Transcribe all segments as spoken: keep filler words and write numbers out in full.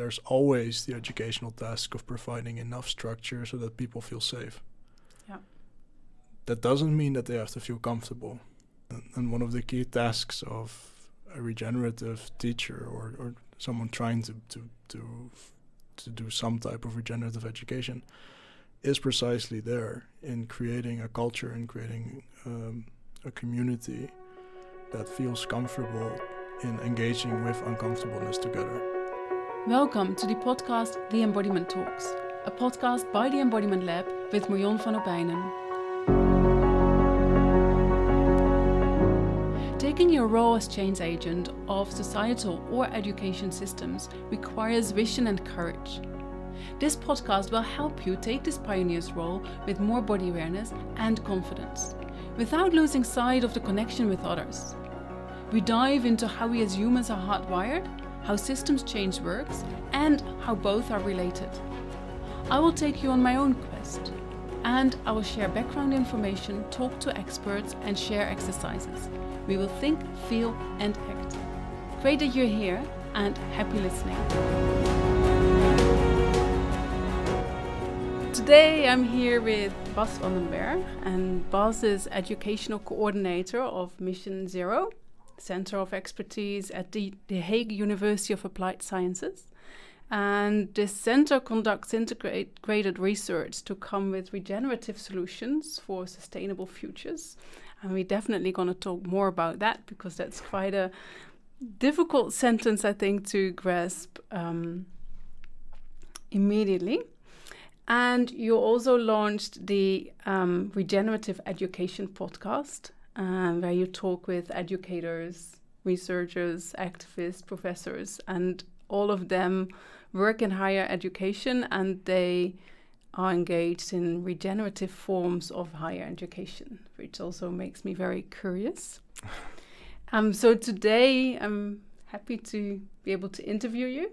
there's always the educational task of providing enough structure so that people feel safe. Yeah. That doesn't mean that they have to feel comfortable. And one of the key tasks of a regenerative teacher or, or someone trying to, to, to, to do some type of regenerative education is precisely there, in creating a culture and creating um, a community that feels comfortable in engaging with uncomfortableness together. Welcome to the podcast The Embodiment Talks, a podcast by The Embodiment Lab with Marjon van Opijnen. Taking your role as change agent of societal or education systems requires vision and courage. This podcast will help you take this pioneer's role with more body awareness and confidence, without losing sight of the connection with others. We dive into how we as humans are hardwired, how systems change works, and how both are related. I will take you on my own quest, and I will share background information, talk to experts, and share exercises. We will think, feel, and act. Great that you're here, and happy listening. Today I'm here with Bas van den Berg, and Bas is Educational Coordinator of Mission Zero, Center of Expertise at the, the Hague University of Applied Sciences. And this center conducts integrated research to come with regenerative solutions for sustainable futures. And we're definitely going to talk more about that, because that's quite a difficult sentence, I think, to grasp um, immediately. And you also launched the um, Regenerative Education Podcast, um, where you talk with educators, researchers, activists, professors, and all of them work in higher education, and they are engaged in regenerative forms of higher education, which also makes me very curious. Um, so today I'm happy to be able to interview you.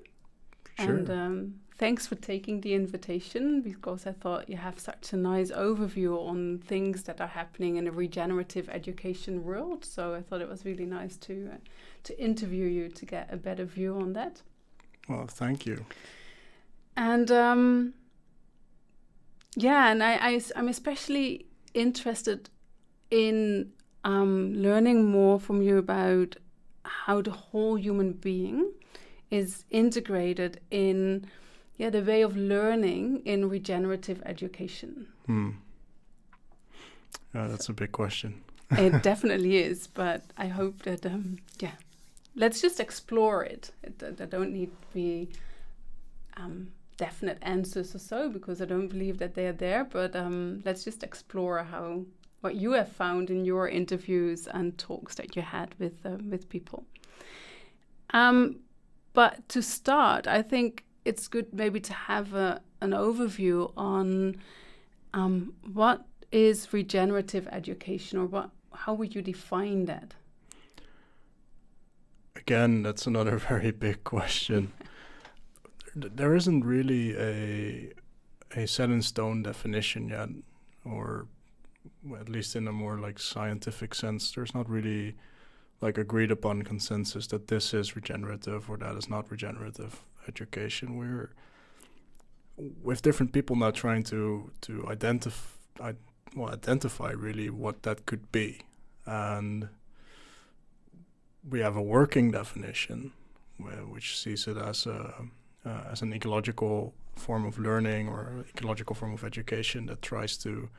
Sure. And, um, thanks for taking the invitation, because I thought you have such a nice overview on things that are happening in the regenerative education world. So I thought it was really nice to uh, to interview you to get a better view on that. Well, thank you. And um, yeah, and I, I, I'm especially interested in um, learning more from you about how the whole human being is integrated in Yeah, the way of learning in regenerative education. Hmm. Yeah, that's a big question. It definitely is, but I hope that, um, yeah, let's just explore it. There don't need to be um, definite answers or so, because I don't believe that they are there, but um, let's just explore how what you have found in your interviews and talks that you had with, uh, with people. Um, but to start, I think it's good maybe to have a, an overview on um, what is regenerative education, or what, how would you define that? Again, that's another very big question. There isn't really a, a set in stone definition yet, or at least in a more like scientific sense, there's not really like agreed upon consensus that this is regenerative or that is not regenerative education. We're with different people now trying to to identify I, well, identify really what that could be, and we have a working definition where, which sees it as a uh, as an ecological form of learning or ecological form of education that tries to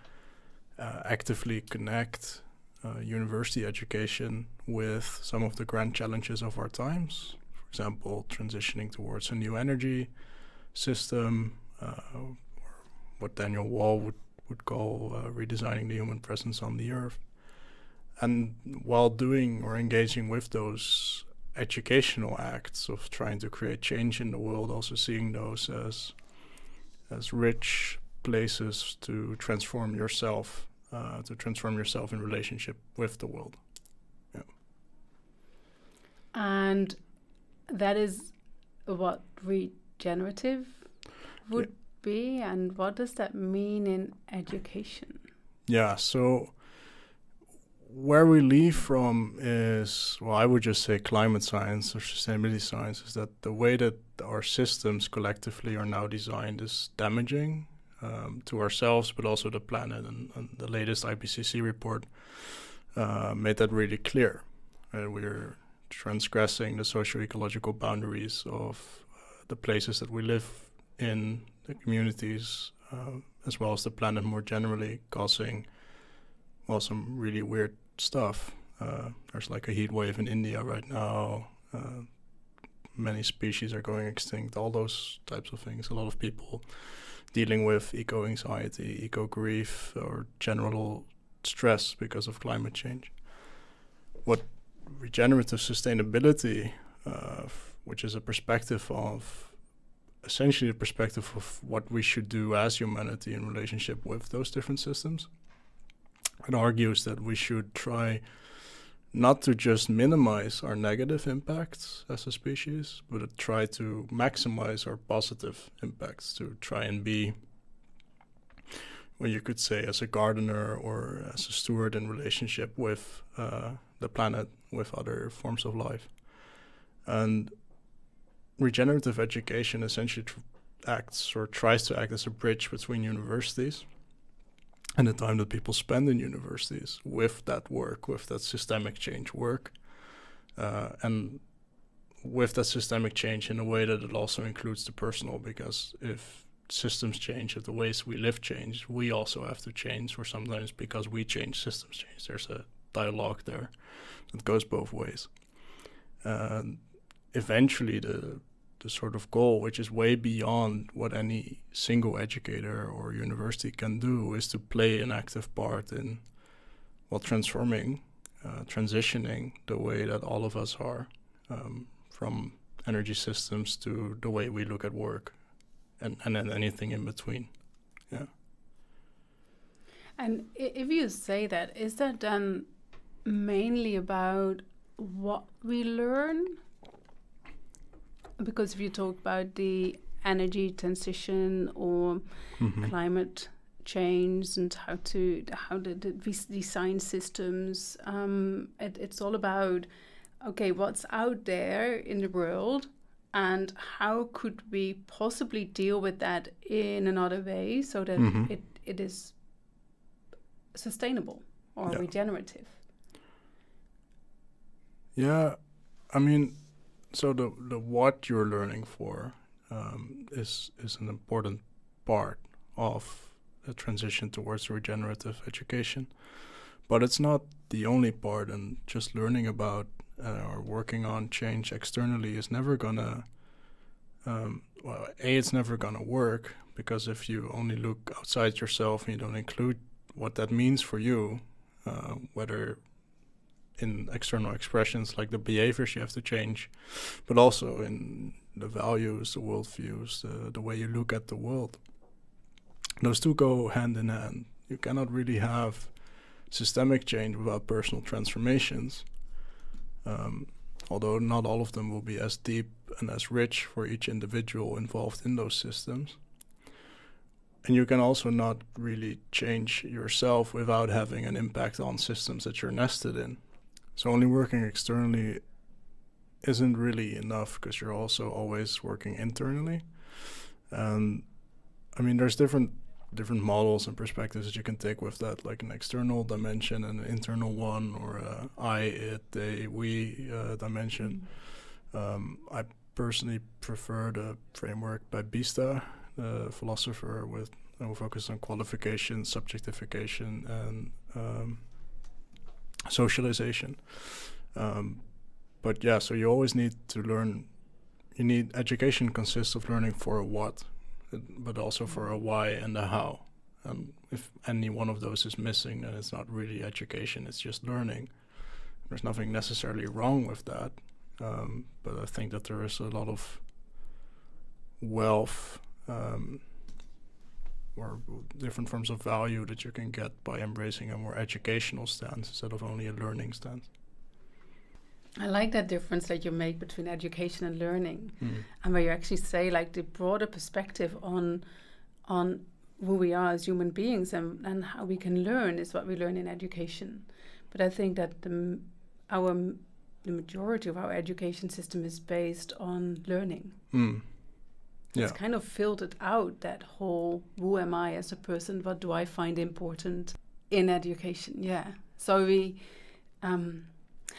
uh, actively connect uh, university education with some of the grand challenges of our times. For example, transitioning towards a new energy system, uh, or what Daniel Wall would, would call uh, redesigning the human presence on the earth. And while doing or engaging with those educational acts of trying to create change in the world, also seeing those as, as rich places to transform yourself, uh, to transform yourself in relationship with the world. Yeah. And that is what regenerative would yeah. be, and what does that mean in education? Yeah, so where we leave from is, well, I would just say climate science or sustainability science is that the way that our systems collectively are now designed is damaging um, to ourselves, but also the planet. And, and the latest I P C C report uh, made that really clear. Uh, we're transgressing the socio-ecological boundaries of uh, the places that we live in, the communities, uh, as well as the planet more generally, causing, well, some really weird stuff. Uh, there's like a heat wave in India right now. Uh, many species are going extinct, all those types of things. A lot of people dealing with eco-anxiety, eco-grief, or general stress because of climate change. What regenerative sustainability, uh, which is a perspective of, essentially a perspective of what we should do as humanity in relationship with those different systems, it argues that we should try not to just minimize our negative impacts as a species, but to try to maximize our positive impacts, to try and be, well, you could say as a gardener or as a steward in relationship with uh, the planet, with other forms of life. And regenerative education essentially tr acts or tries to act as a bridge between universities and the time that people spend in universities with that work, with that systemic change work, uh, and with that systemic change in a way that it also includes the personal, because if systems change, if the ways we live change, we also have to change, or sometimes because we change, systems change. There's a dialogue there that goes both ways. Uh, eventually, the the sort of goal, which is way beyond what any single educator or university can do, is to play an active part in, well, transforming, uh, transitioning the way that all of us are, um, from energy systems to the way we look at work, and, and then anything in between. Yeah. And if you say that, is that um, mainly about what we learn? Because if you talk about the energy transition or mm-hmm. climate change and how to how to design systems, um, it, it's all about, okay, what's out there in the world and how could we possibly deal with that in another way so that mm-hmm. it, it is sustainable or yeah. regenerative? Yeah, I mean... So the, the what you're learning for um, is, is an important part of the transition towards regenerative education. But it's not the only part, and just learning about uh, or working on change externally is never gonna, um, well, A, it's never gonna work, because if you only look outside yourself and you don't include what that means for you, uh, whether in external expressions like the behaviors you have to change, but also in the values, the worldviews, the, the way you look at the world. Those two go hand in hand. You cannot really have systemic change without personal transformations, um, although not all of them will be as deep and as rich for each individual involved in those systems. And you can also not really change yourself without having an impact on systems that you're nested in. So only working externally isn't really enough, because you're also always working internally. And I mean, there's different different models and perspectives that you can take with that, like an external dimension and an internal one, or a I, it, they, we uh, dimension. Mm-hmm. um, I personally prefer the framework by Biesta, the philosopher, with who focused on qualification, subjectification, and um, socialization. Um, but yeah, so you always need to learn, you need, education consists of learning for a what, but also for a why and a how. And if any one of those is missing, then it's not really education, it's just learning. There's nothing necessarily wrong with that, um, but I think that there is a lot of wealth um, or different forms of value that you can get by embracing a more educational stance instead of only a learning stance. I like that difference that you make between education and learning, mm. and where you actually say like the broader perspective on on who we are as human beings and, and how we can learn is what we learn in education. But I think that the, our, the majority of our education system is based on learning. Mm. It's yeah. kind of filtered out that whole, who am I as a person? What do I find important in education? Yeah. So we, um,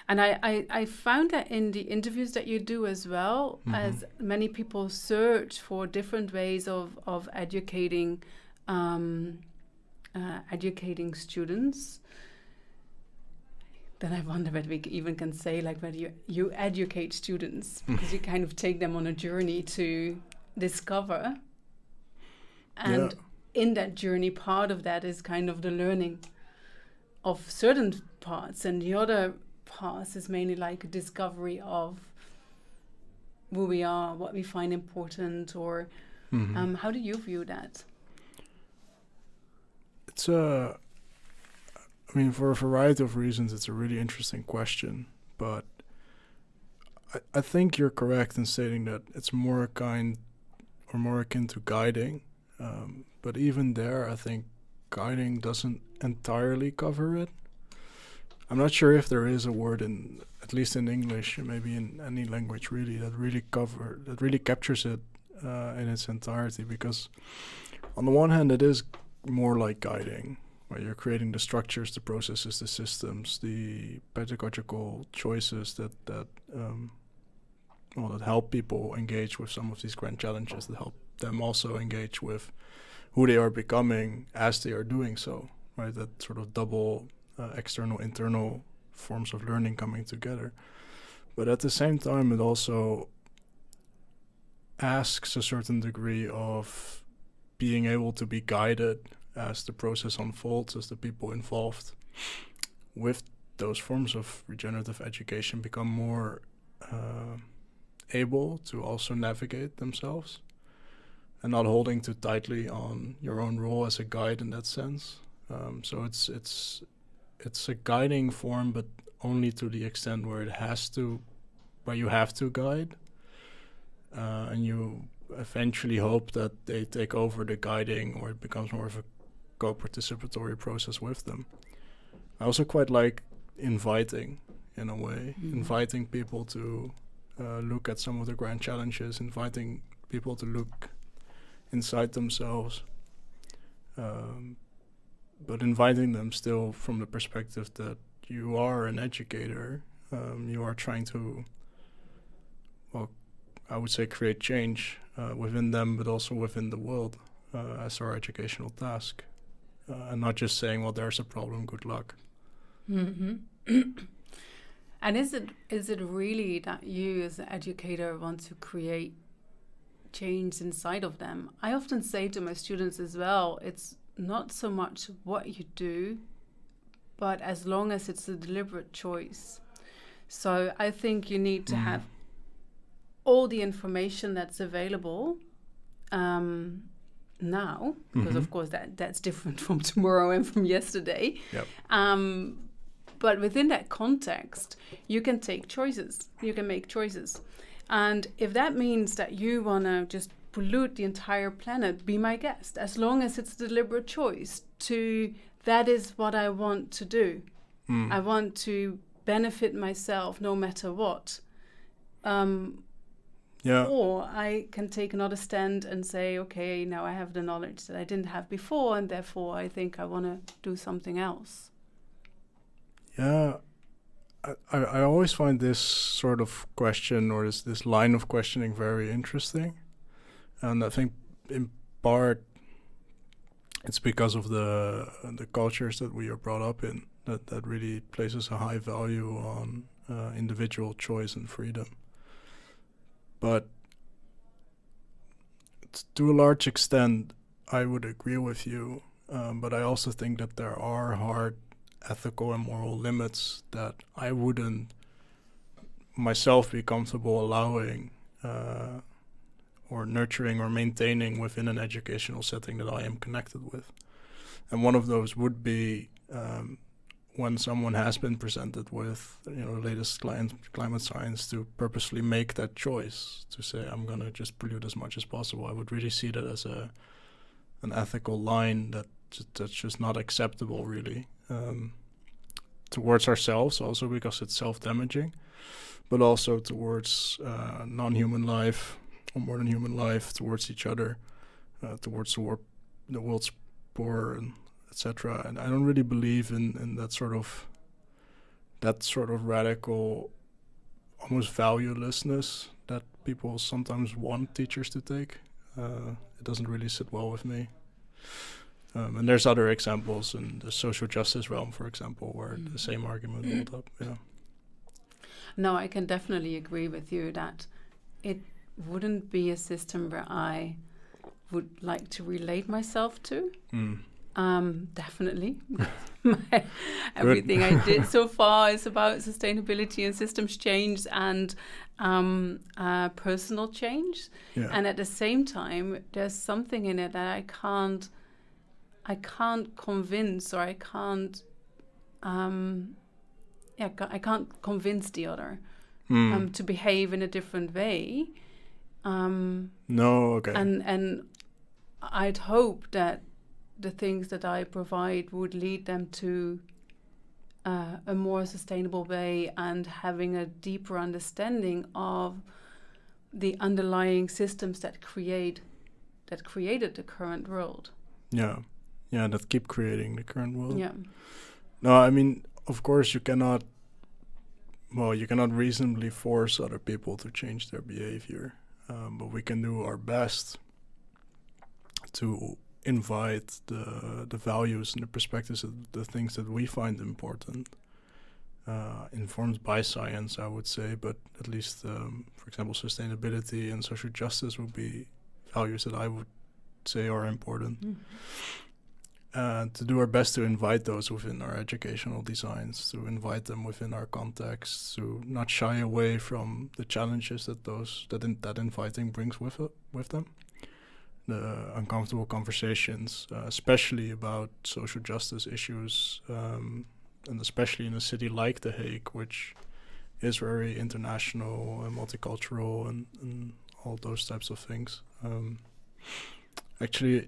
and I, I, I found that in the interviews that you do as well, mm-hmm. as many people search for different ways of, of educating, um, uh, educating students. Then I wonder whether we even can say like whether you, you educate students, because you kind of take them on a journey to discover, and yeah. in that journey, part of that is kind of the learning of certain parts, and the other parts is mainly like discovery of who we are, what we find important, or mm-hmm. um, how do you view that? It's a, I mean, for a variety of reasons, it's a really interesting question, but I, I think you're correct in stating that it's more a kind or more akin to guiding. Um, but even there, I think guiding doesn't entirely cover it. I'm not sure if there is a word in, at least in English, maybe in any language really, that really cover, that really captures it uh, in its entirety, because on the one hand, it is more like guiding, where you're creating the structures, the processes, the systems, the pedagogical choices that, that, um, well, that help people engage with some of these grand challenges, that help them also engage with who they are becoming as they are doing so, right? That sort of double uh, external, internal forms of learning coming together. But at the same time, it also asks a certain degree of being able to be guided as the process unfolds, as the people involved with those forms of regenerative education become more uh, able to also navigate themselves, and not holding too tightly on your own role as a guide in that sense. Um, so it's it's it's a guiding form, but only to the extent where it has to, where you have to guide, uh, and you eventually hope that they take over the guiding, or it becomes more of a co-participatory process with them. I also quite like inviting, in a way, mm-hmm. inviting people to uh, look at some of the grand challenges, inviting people to look inside themselves, um, but inviting them still from the perspective that you are an educator, um, you are trying to, well, I would say create change uh, within them, but also within the world uh, as our educational task. Uh, and not just saying, well, there's a problem, good luck. Mm-hmm. And is it is it really that you as an educator want to create change inside of them? I often say to my students as well, it's not so much what you do, but as long as it's a deliberate choice. So I think you need to mm. have all the information that's available um, now, because mm-hmm. of course that, that's different from tomorrow and from yesterday. Yep. Um, but within that context, you can take choices. You can make choices. And if that means that you want to just pollute the entire planet, be my guest. As long as it's a deliberate choice to, that is what I want to do. Mm. I want to benefit myself no matter what. Um, Yeah. Or I can take another stand and say, okay, now I have the knowledge that I didn't have before, and therefore I think I want to do something else. Yeah, I, I, I always find this sort of question, or this, this line of questioning, very interesting. And I think in part it's because of the, uh, the cultures that we are brought up in that, that really places a high value on uh, individual choice and freedom. But to a large extent, I would agree with you. Um, but I also think that there are hard ethical and moral limits that I wouldn't myself be comfortable allowing uh, or nurturing or maintaining within an educational setting that I am connected with. And one of those would be um, when someone has been presented with, you know, the latest climate science, to purposely make that choice to say, I'm going to just pollute as much as possible. I would really see that as a an ethical line that that's just not acceptable, really, um, towards ourselves, also because it's self-damaging, but also towards uh, non-human life, more than human life, towards each other, uh, towards the, war, the world's poor, and et cetera. And I don't really believe in, in that sort of that sort of radical, almost valuelessness that people sometimes want teachers to take. Uh, it doesn't really sit well with me. Um, and there's other examples in the social justice realm, for example, where mm. the same argument holds up. Yeah. No, I can definitely agree with you that it wouldn't be a system where I would like to relate myself to. Mm. Um, definitely. My, everything I did so far is about sustainability and systems change and um, uh, personal change. Yeah. And at the same time, there's something in it that I can't, I can't convince, or I can't, um, yeah, I can't convince the other mm. um, to behave in a different way. Um, no, okay. And and I'd hope that the things that I provide would lead them to uh, a more sustainable way, and having a deeper understanding of the underlying systems that create that created the current world. Yeah, yeah, that keep creating the current world. Yeah. No, I mean, of course, you cannot. Well, you cannot reasonably force other people to change their behavior, um, but we can do our best to invite the the values and the perspectives of the things that we find important, uh, informed by science, I would say, but at least, um, for example, sustainability and social justice would be values that I would say are important. Mm. Uh, to do our best to invite those within our educational designs, to invite them within our context, to not shy away from the challenges that those that in, that inviting brings with it, with them. The uncomfortable conversations, uh, especially about social justice issues, um, and especially in a city like The Hague, which is very international and multicultural, and, and all those types of things. Um, actually,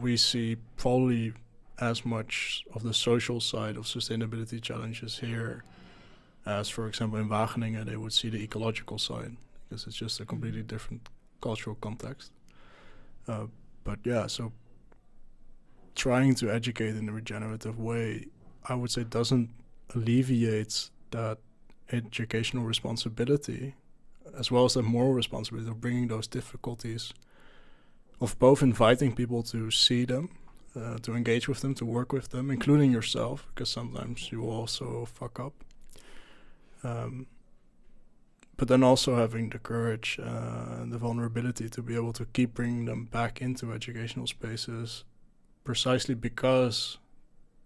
we see probably as much of the social side of sustainability challenges here as, for example, in Wageningen, they would see the ecological side, because it's just a completely different cultural context. Uh, but yeah, so trying to educate in a regenerative way, I would say, doesn't alleviate that educational responsibility, as well as the moral responsibility of bringing those difficulties, of both inviting people to see them, uh, to engage with them, to work with them, including yourself, because sometimes you also fuck up. Um, but then also having the courage uh, and the vulnerability to be able to keep bringing them back into educational spaces, precisely because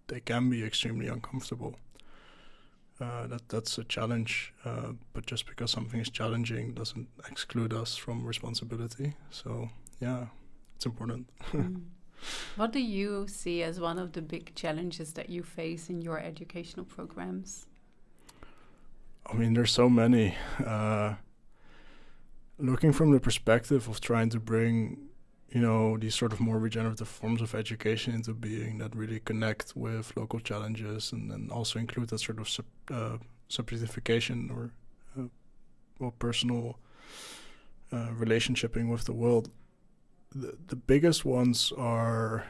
they can be extremely uncomfortable. Uh, that that's a challenge, uh, but just because something is challenging doesn't exclude us from responsibility. So yeah, it's important. Mm. What do you see as one of the big challenges that you face in your educational programs? I mean, there's so many. Uh, looking from the perspective of trying to bring, you know, these sort of more regenerative forms of education into being that really connect with local challenges, and then also include that sort of sub, uh, subjectification or uh, well, personal uh, relationshiping with the world. The, the biggest ones are,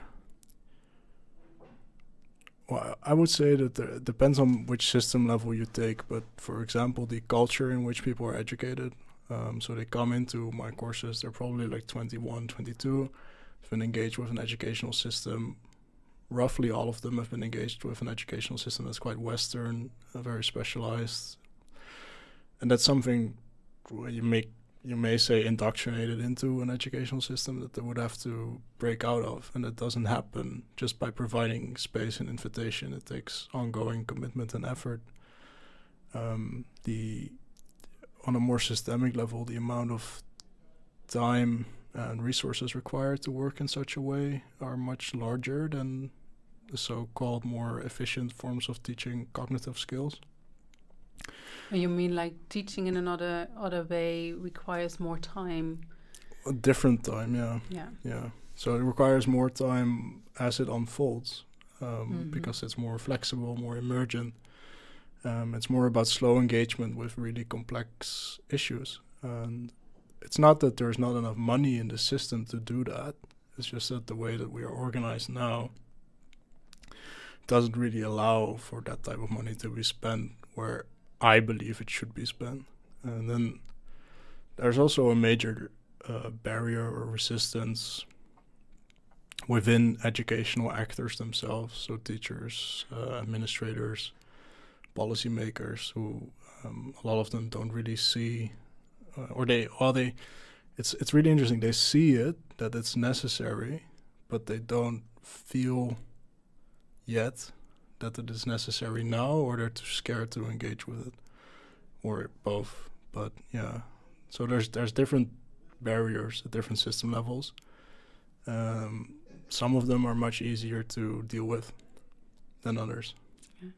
well, I would say that there, it depends on which system level you take, but for example, the culture in which people are educated. Um, so they come into my courses, they're probably like twenty-one, twenty-two, have been engaged with an educational system. Roughly all of them have been engaged with an educational system that's quite Western, uh, very specialized. And that's something where you make you may say indoctrinated into an educational system that they would have to break out of, and it doesn't happen just by providing space and invitation. It takes ongoing commitment and effort. Um, the on a more systemic level, the amount of time and resources required to work in such a way are much larger than the so-called more efficient forms of teaching cognitive skills. You mean like teaching in another other way requires more time? A different time, yeah. Yeah. Yeah. So it requires more time as it unfolds, um, mm-hmm. because it's more flexible, more emergent. Um, it's more about slow engagement with really complex issues. And it's not that there's not enough money in the system to do that. It's just that the way that we are organized now doesn't really allow for that type of money to be spent where I believe it should be spent. And then there's also a major uh, barrier or resistance within educational actors themselves, so teachers, uh, administrators, policymakers, who um, a lot of them don't really see, uh, or they, or they, it's it's really interesting. They see it that it's necessary, but they don't feel yet that it is necessary now, or they're too scared to engage with it, or both. But yeah, so there's there's different barriers at different system levels. Um, some of them are much easier to deal with than others. Yeah,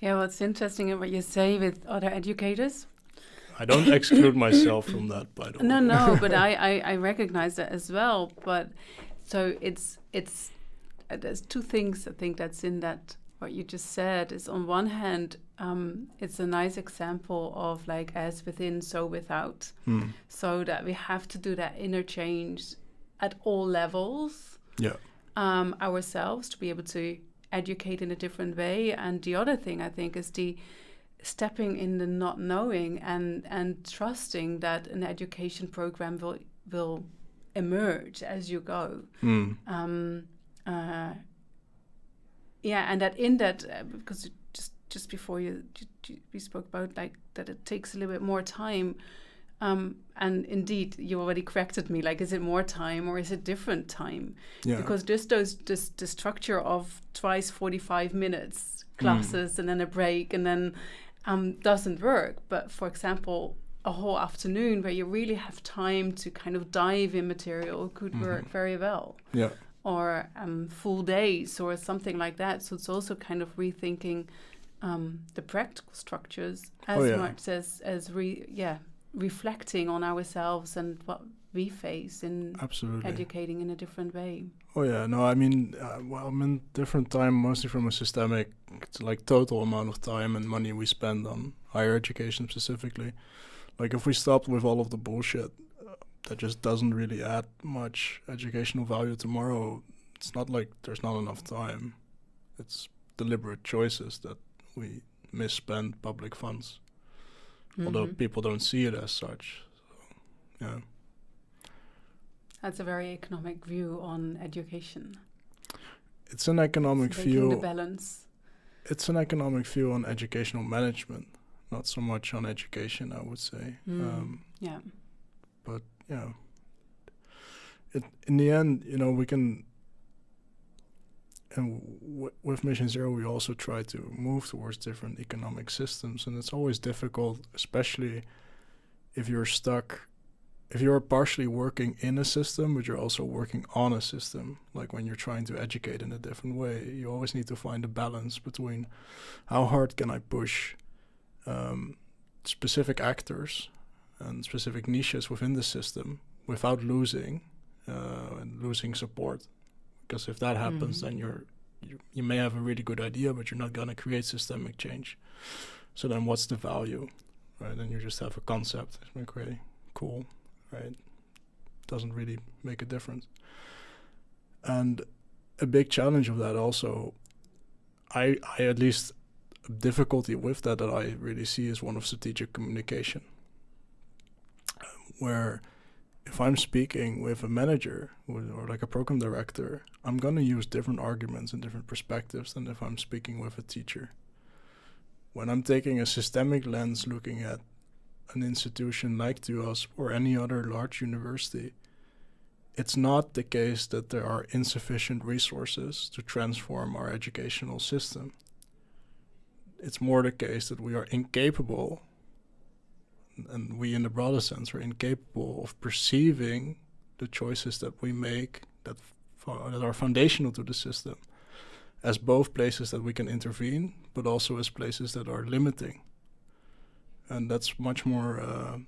yeah, well, it's interesting what you say with other educators. I don't exclude myself from that, by the way. No, no, but I, I, I recognize that as well. But so it's, it's uh, there's two things I think that's in that, what you just said, is on one hand, um, it's a nice example of like as within, so without. Hmm. So that we have to do that interchange at all levels, yeah, um, ourselves, to be able to educate in a different way. And the other thing I think is the stepping in the not knowing and and trusting that an education program will will emerge as you go. Mm. Um, uh, yeah, and that in that uh, because just just before you, you we spoke about like that it takes a little bit more time. Um, and indeed, you already corrected me, like, is it more time or is it different time? Yeah. Because just those, this, the structure of twice forty-five minutes classes mm. and then a break and then um, doesn't work. But for example, a whole afternoon where you really have time to kind of dive in material could mm-hmm. work very well. Yeah. Or um, full days or something like that. So it's also kind of rethinking um, the practical structures as oh, yeah. much as, as re yeah. reflecting on ourselves and what we face in Absolutely. Educating in a different way. Oh yeah, no, I mean, uh, well, I mean, different time, mostly from a systemic, like total amount of time and money we spend on higher education specifically. Like if we stopped with all of the bullshit uh, that just doesn't really add much educational value tomorrow, it's not like there's not enough time. It's deliberate choices that we misspend public funds. Although mm-hmm. people don't see it as such. So, yeah. That's a very economic view on education. It's an economic it's view. The balance. It's an economic view on educational management, not so much on education, I would say. Mm. Um, yeah. But yeah, it, in the end, you know, we can. And w with Mission Zero, we also try to move towards different economic systems. And it's always difficult, especially if you're stuck, if you're partially working in a system, but you're also working on a system. Like when you're trying to educate in a different way, you always need to find a balance between how hard can I push um, specific actors and specific niches within the system without losing uh, and losing support. Because if that happens, mm. then you're, you, you may have a really good idea, but you're not going to create systemic change. So then what's the value, right? Then you just have a concept. It's like, really cool, right? Doesn't really make a difference. And a big challenge of that also, I, I at least difficulty with that that I really see is one of strategic communication. Where if I'm speaking with a manager or, or like a program director, I'm going to use different arguments and different perspectives than if I'm speaking with a teacher. When I'm taking a systemic lens looking at an institution like U S or any other large university, it's not the case that there are insufficient resources to transform our educational system. It's more the case that we are incapable, and we in the broader sense are incapable of perceiving the choices that we make that, that are foundational to the system as both places that we can intervene, but also as places that are limiting. And that's much more uh,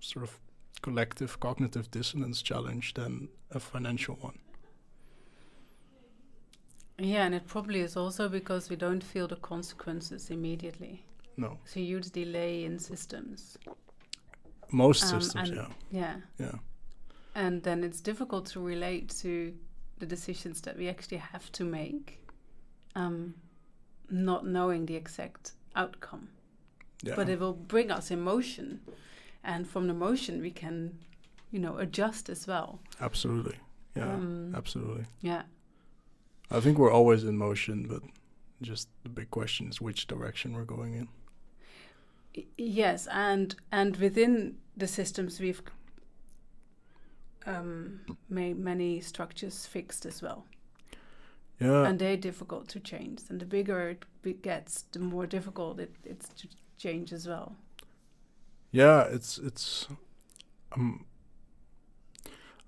sort of collective cognitive dissonance challenge than a financial one. Yeah, and it probably is also because we don't feel the consequences immediately. No. So huge delay in systems. Most um, systems, and, yeah. Yeah. Yeah. And then it's difficult to relate to the decisions that we actually have to make, um, not knowing the exact outcome. Yeah. But it will bring us emotion. And from the emotion, we can, you know, adjust as well. Absolutely. Yeah, um, absolutely. Yeah. I think we're always in motion, but just the big question is which direction we're going in. Yes, and and within the systems we've um, made many structures fixed as well. Yeah, and they're difficult to change. And the bigger it gets, the more difficult it, it's to change as well. Yeah, it's it's. Um,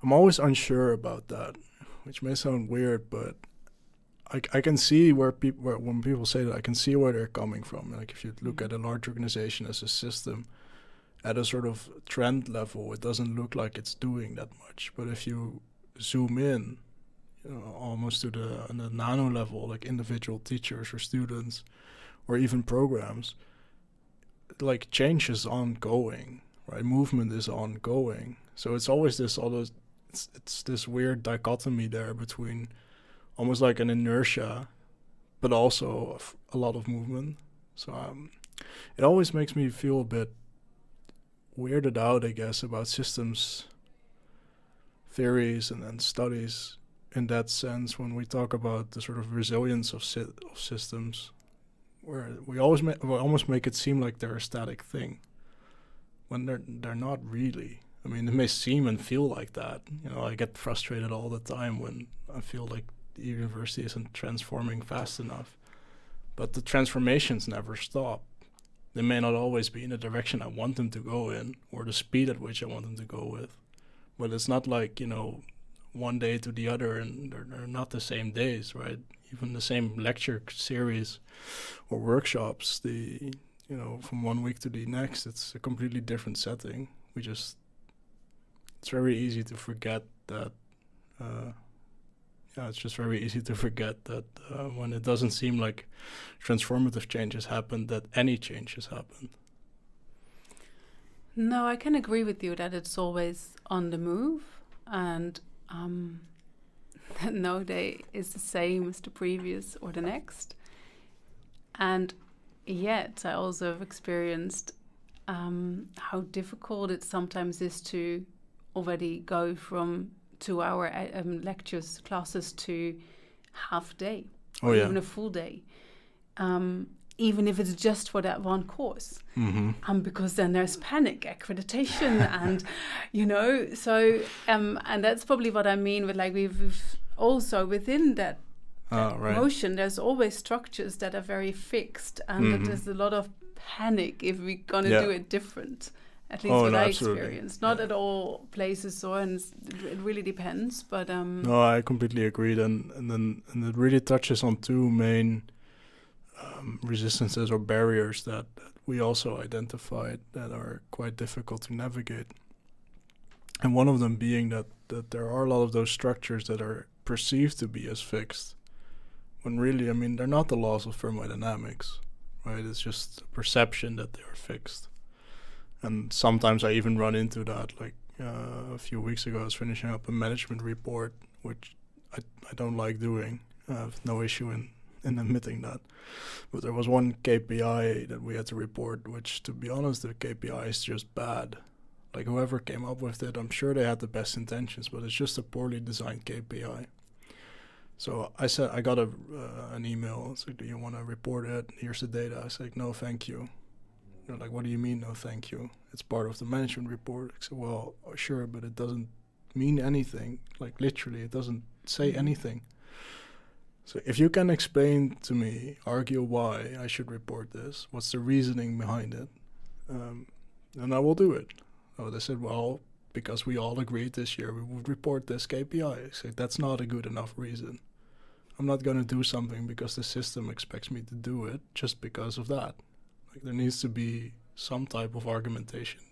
I'm always unsure about that, which may sound weird, but I, I can see where people where, when people say that, I can see where they're coming from. Like if you look at a large organization as a system, at a sort of trend level, it doesn't look like it's doing that much. But if you zoom in, you know, almost to the, on the nano level, like individual teachers or students, or even programs, like change is ongoing, right? Movement is ongoing. So it's always this all those. It's, it's this weird dichotomy there between almost like an inertia, but also a, a lot of movement. So um, it always makes me feel a bit weirded out, I guess, about systems theories and, and studies in that sense when we talk about the sort of resilience of, si of systems, where we always ma we almost make it seem like they're a static thing when they're, they're not really. I mean, it may seem and feel like that. You know, I get frustrated all the time when I feel like the university isn't transforming fast enough. But the transformations never stop. They may not always be in the direction I want them to go in or the speed at which I want them to go with. But it's not like, you know, one day to the other and they're, they're not the same days, right? Even the same lecture series or workshops, the, you know, from one week to the next, it's a completely different setting. We just... It's very easy to forget that. Uh, yeah, it's just very easy to forget that uh, when it doesn't seem like transformative changes happen, that any changes happen. No, I can agree with you that it's always on the move, and um, that no day is the same as the previous or the next. And yet, I also have experienced um, how difficult it sometimes is to already go from two-hour um, lectures, classes to half day, oh, or yeah. even a full day, um, even if it's just for that one course. Mm-hmm. um, because then there's panic, accreditation, and, you know, so, um, and that's probably what I mean with, like, we've, we've also within that, that oh, right. motion, there's always structures that are very fixed, and mm-hmm. that there's a lot of panic if we're going to yeah. do it different. At least oh, what no, I experienced. Not yeah. at all places, or and it really depends. But um, no, I completely agree. And and then and it really touches on two main um, resistances or barriers that, that we also identified that are quite difficult to navigate. And one of them being that that there are a lot of those structures that are perceived to be as fixed, when really, I mean, they're not the laws of thermodynamics, right? It's just a perception that they are fixed. And sometimes I even run into that. Like uh, a few weeks ago, I was finishing up a management report, which I, I don't like doing. I have no issue in, in admitting that. But there was one K P I that we had to report, which, to be honest, the K P I is just bad. Like whoever came up with it, I'm sure they had the best intentions, but it's just a poorly designed K P I. So I said, I got a, uh, an email. It's like, do you want to report it? Here's the data. I was like, no, thank you. They're like, what do you mean, no thank you? It's part of the management report. I said, well, sure, but it doesn't mean anything. Like, literally, it doesn't say anything. So if you can explain to me, argue why I should report this, what's the reasoning behind it, um, then I will do it. Oh, they said, well, because we all agreed this year we would report this K P I. I said, that's not a good enough reason. I'm not going to do something because the system expects me to do it just because of that. Like there needs to be some type of argumentation.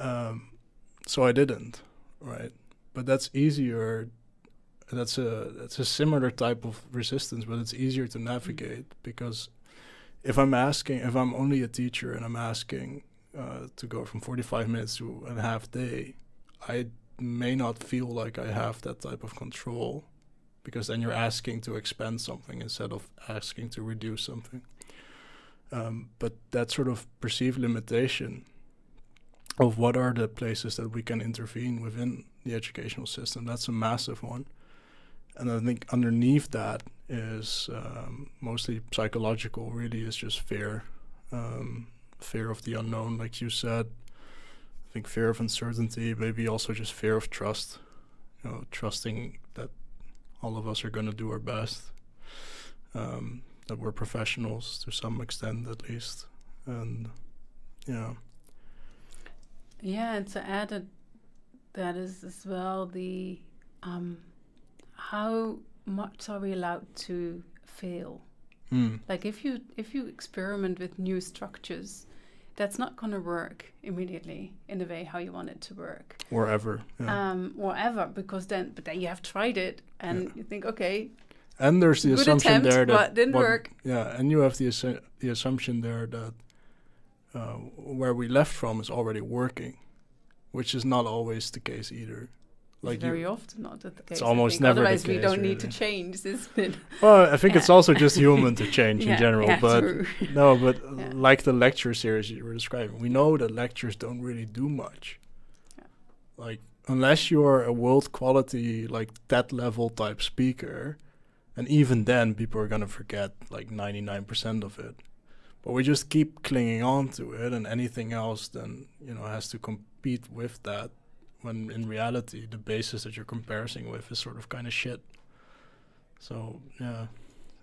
Um, so I didn't, right? But that's easier. That's a that's a similar type of resistance, but it's easier to navigate, because if I'm asking, if I'm only a teacher and I'm asking uh, to go from forty-five minutes to a half day, I may not feel like I have that type of control, because then you're asking to expand something instead of asking to reduce something. Um, but that sort of perceived limitation of what are the places that we can intervene within the educational system, that's a massive one. And I think underneath that is um, mostly psychological, really is just fear. Um, fear of the unknown, like you said. I think fear of uncertainty, maybe also just fear of trust. You know, trusting that all of us are going to do our best, um, that we're professionals to some extent at least. And, you know. Yeah, and to add to that is as well the... Um, how much are we allowed to fail? Mm. Like if you if you experiment with new structures, that's not going to work immediately in the way how you want it to work. Or ever. Yeah. Um, or ever, because then, but then you have tried it and yeah. you think, okay. And there's the assumption attempt, there that but didn't what, work. Yeah, and you have the assu the assumption there that uh, where we left from is already working, which is not always the case either. Like very you, often not the case. It's almost never Otherwise the case. Otherwise, we don't really. need to change, isn't it? Well, I think yeah. it's also just human to change yeah, in general. Yeah, but true. no, but yeah. like the lecture series you were describing, we know that lectures don't really do much. Yeah. Like unless you're a world quality, like that level type speaker, and even then people are gonna forget like ninety-nine percent of it. But we just keep clinging on to it, and anything else then you know has to compete with that. When in reality, the basis that you're comparing with is sort of kind of shit. So yeah,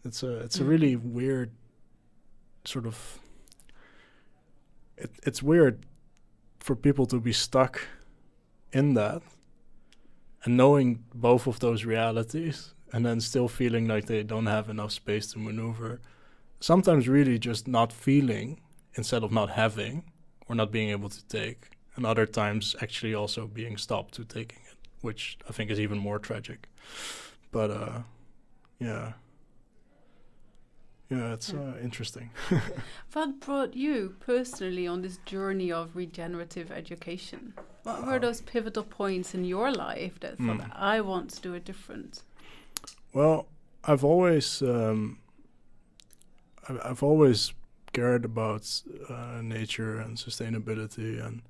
it's a it's mm. a really weird sort of. It, it's weird for people to be stuck in that, and knowing both of those realities, and then still feeling like they don't have enough space to maneuver. Sometimes really just not feeling instead of not having or not being able to take. And other times actually also being stopped to taking it, which I think is even more tragic. But uh, yeah, yeah, it's yeah. Uh, interesting. What brought you personally on this journey of regenerative education? What were uh, those pivotal points in your life that mm. thought, I want to do it different? Well, I've always, um, I've, I've always cared about uh, nature and sustainability and.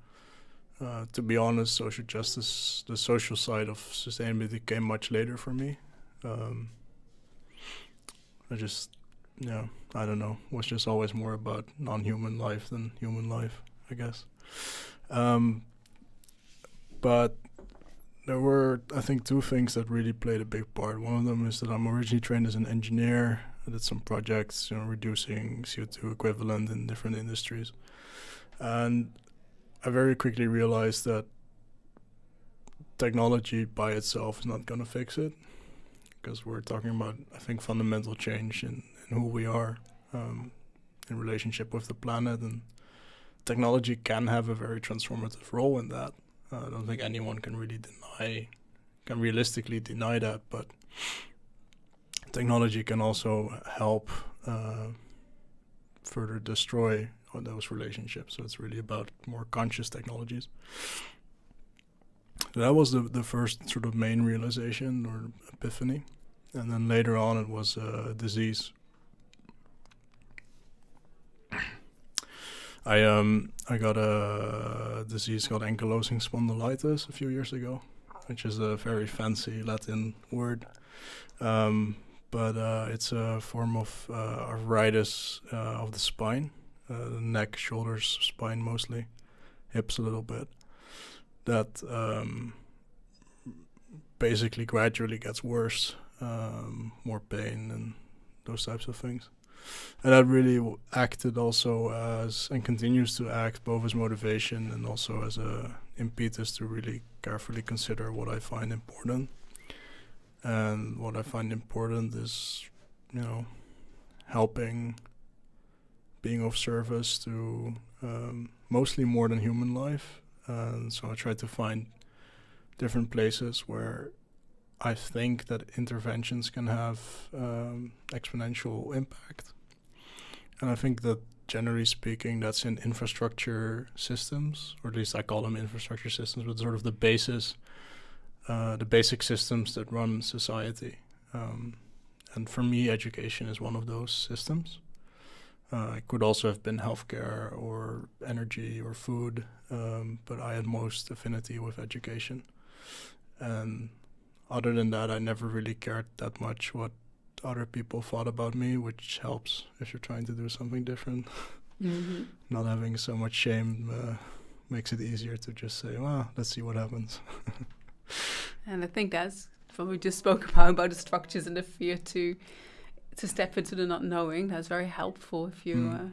Uh, to be honest, social justice, the social side of sustainability came much later for me. Um, I just, yeah, you know, I don't know, was just always more about non-human life than human life, I guess. Um, but there were, I think, two things that really played a big part. One of them is that I'm originally trained as an engineer. I did some projects, you know, reducing C O two equivalent in different industries. And I very quickly realized that technology by itself is not going to fix it, because we're talking about, I think, fundamental change in, in who we are um, in relationship with the planet, and technology can have a very transformative role in that. Uh, I don't think anyone can really deny, can realistically deny that, but technology can also help uh, further destroy those relationships. So it's really about more conscious technologies. That was the, the first sort of main realization or epiphany. And then later on it was a uh, disease. I um I got a disease called ankylosing spondylitis a few years ago, which is a very fancy Latin word. Um, but uh, it's a form of uh, arthritis uh, of the spine. Uh, neck, shoulders, spine mostly, hips a little bit, that um, basically gradually gets worse, um, more pain and those types of things. And that really w acted also as, and continues to act, both as motivation and also as a impetus to really carefully consider what I find important. And what I find important is, you know, helping, being of service to um, mostly more than human life. And so I tried to find different places where I think that interventions can have um, exponential impact. And I think that generally speaking, that's in infrastructure systems, or at least I call them infrastructure systems, but sort of the basis, uh, the basic systems that run society. Um, and for me, education is one of those systems. Uh, it could also have been healthcare or energy or food, um, but I had most affinity with education. And other than that, I never really cared that much what other people thought about me, which helps if you're trying to do something different. Mm-hmm. Not having so much shame uh, makes it easier to just say, well, let's see what happens. And I think that's what we just spoke about, about the structures and the fear to to step into the not knowing. That's very helpful if you mm. uh,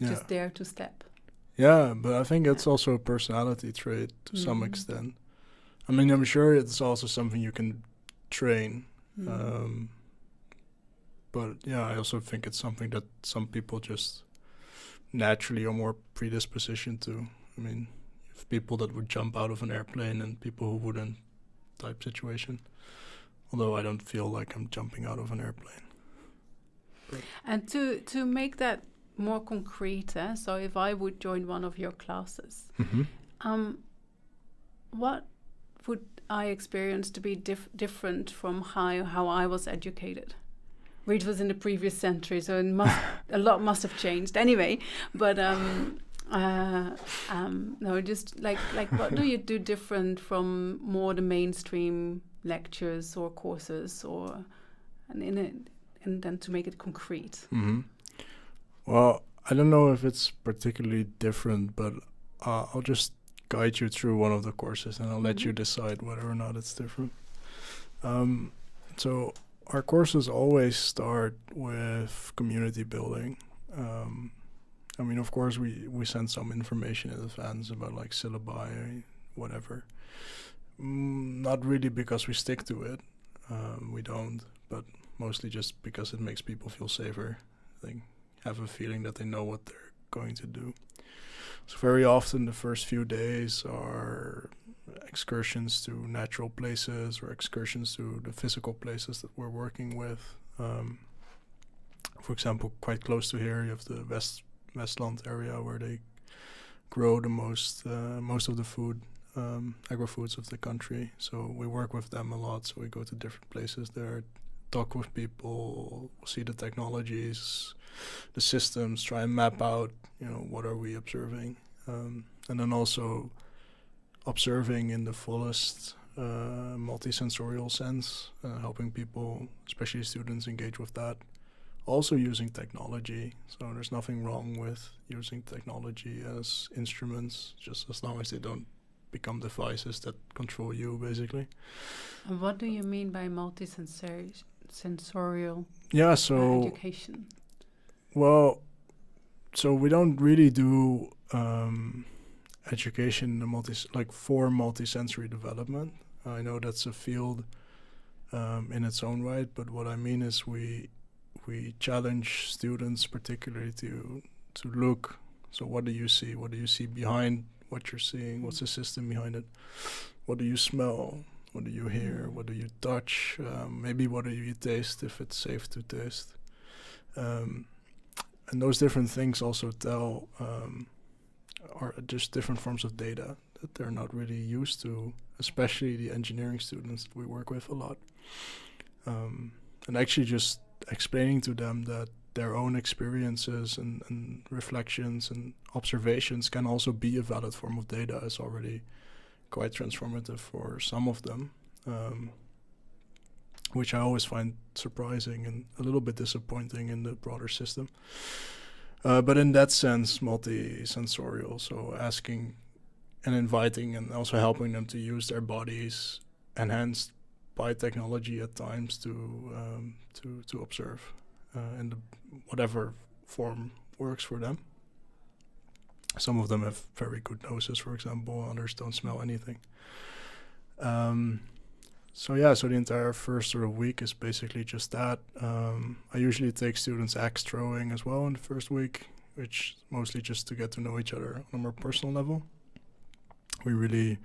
yeah. just dare to step. Yeah, but I think it's yeah. also a personality trait to mm. some extent. I mean, I'm sure it's also something you can train. Mm. Um, but yeah, I also think it's something that some people just naturally are more predispositioned to. I mean, if people that would jump out of an airplane and people who wouldn't type situation. Although I don't feel like I'm jumping out of an airplane. But and to, to make that more concrete, eh, so if I would join one of your classes, mm-hmm. um, what would I experience to be dif different from how, how I was educated? Which was in the previous century, so it must, a lot must have changed anyway. But um, uh, um, no, just like, like what do you do different from more the mainstream lectures or courses, or and, in it, and then to make it concrete? Mm-hmm. Well, I don't know if it's particularly different, but uh, I'll just guide you through one of the courses and I'll let you decide whether or not it's different. Um, so our courses always start with community building. Um, I mean, of course, we, we send some information in advance about like syllabi, whatever. Mm, not really because we stick to it. Um, we don't, but mostly just because it makes people feel safer. They have a feeling that they know what they're going to do. So very often the first few days are excursions to natural places or excursions to the physical places that we're working with. Um, for example, quite close to here, you have the West Westland area where they grow the most uh, most of the food, um, agri-foods of the country. So we work with them a lot. So we go to different places there, talk with people, see the technologies, the systems, try and map out, you know, what are we observing? Um, and then also observing in the fullest uh, multi-sensorial sense, uh, helping people, especially students, engage with that. Also using technology. So there's nothing wrong with using technology as instruments, just as long as they don't become devices that control you, basically. And what do you mean by multi-sensorial? sensorial yeah so uh, education well so we don't really do um education in the multi like for multisensory development. I know that's a field um in its own right, but what I mean is we we challenge students particularly to to look. So what do you see? What do you see behind what you're seeing? What's the system behind it? What do you smell? What do you hear? What do you touch? Um, maybe what do you taste, if it's safe to taste? Um, and those different things also tell, um, are just different forms of data that they're not really used to, especially the engineering students that we work with a lot. Um, and actually just explaining to them that their own experiences and, and reflections and observations can also be a valid form of data is already quite transformative for some of them, um, which I always find surprising and a little bit disappointing in the broader system. Uh, but in that sense, multi-sensorial, so asking and inviting and also helping them to use their bodies, enhanced by technology at times, to um, to to observe uh, in the whatever form works for them. Some of them have very good noses, for example, others don't smell anything. Um, so yeah, so the entire first sort of week is basically just that. Um, I usually take students axe throwing as well in the first week, which mostly just to get to know each other on a more personal level. We really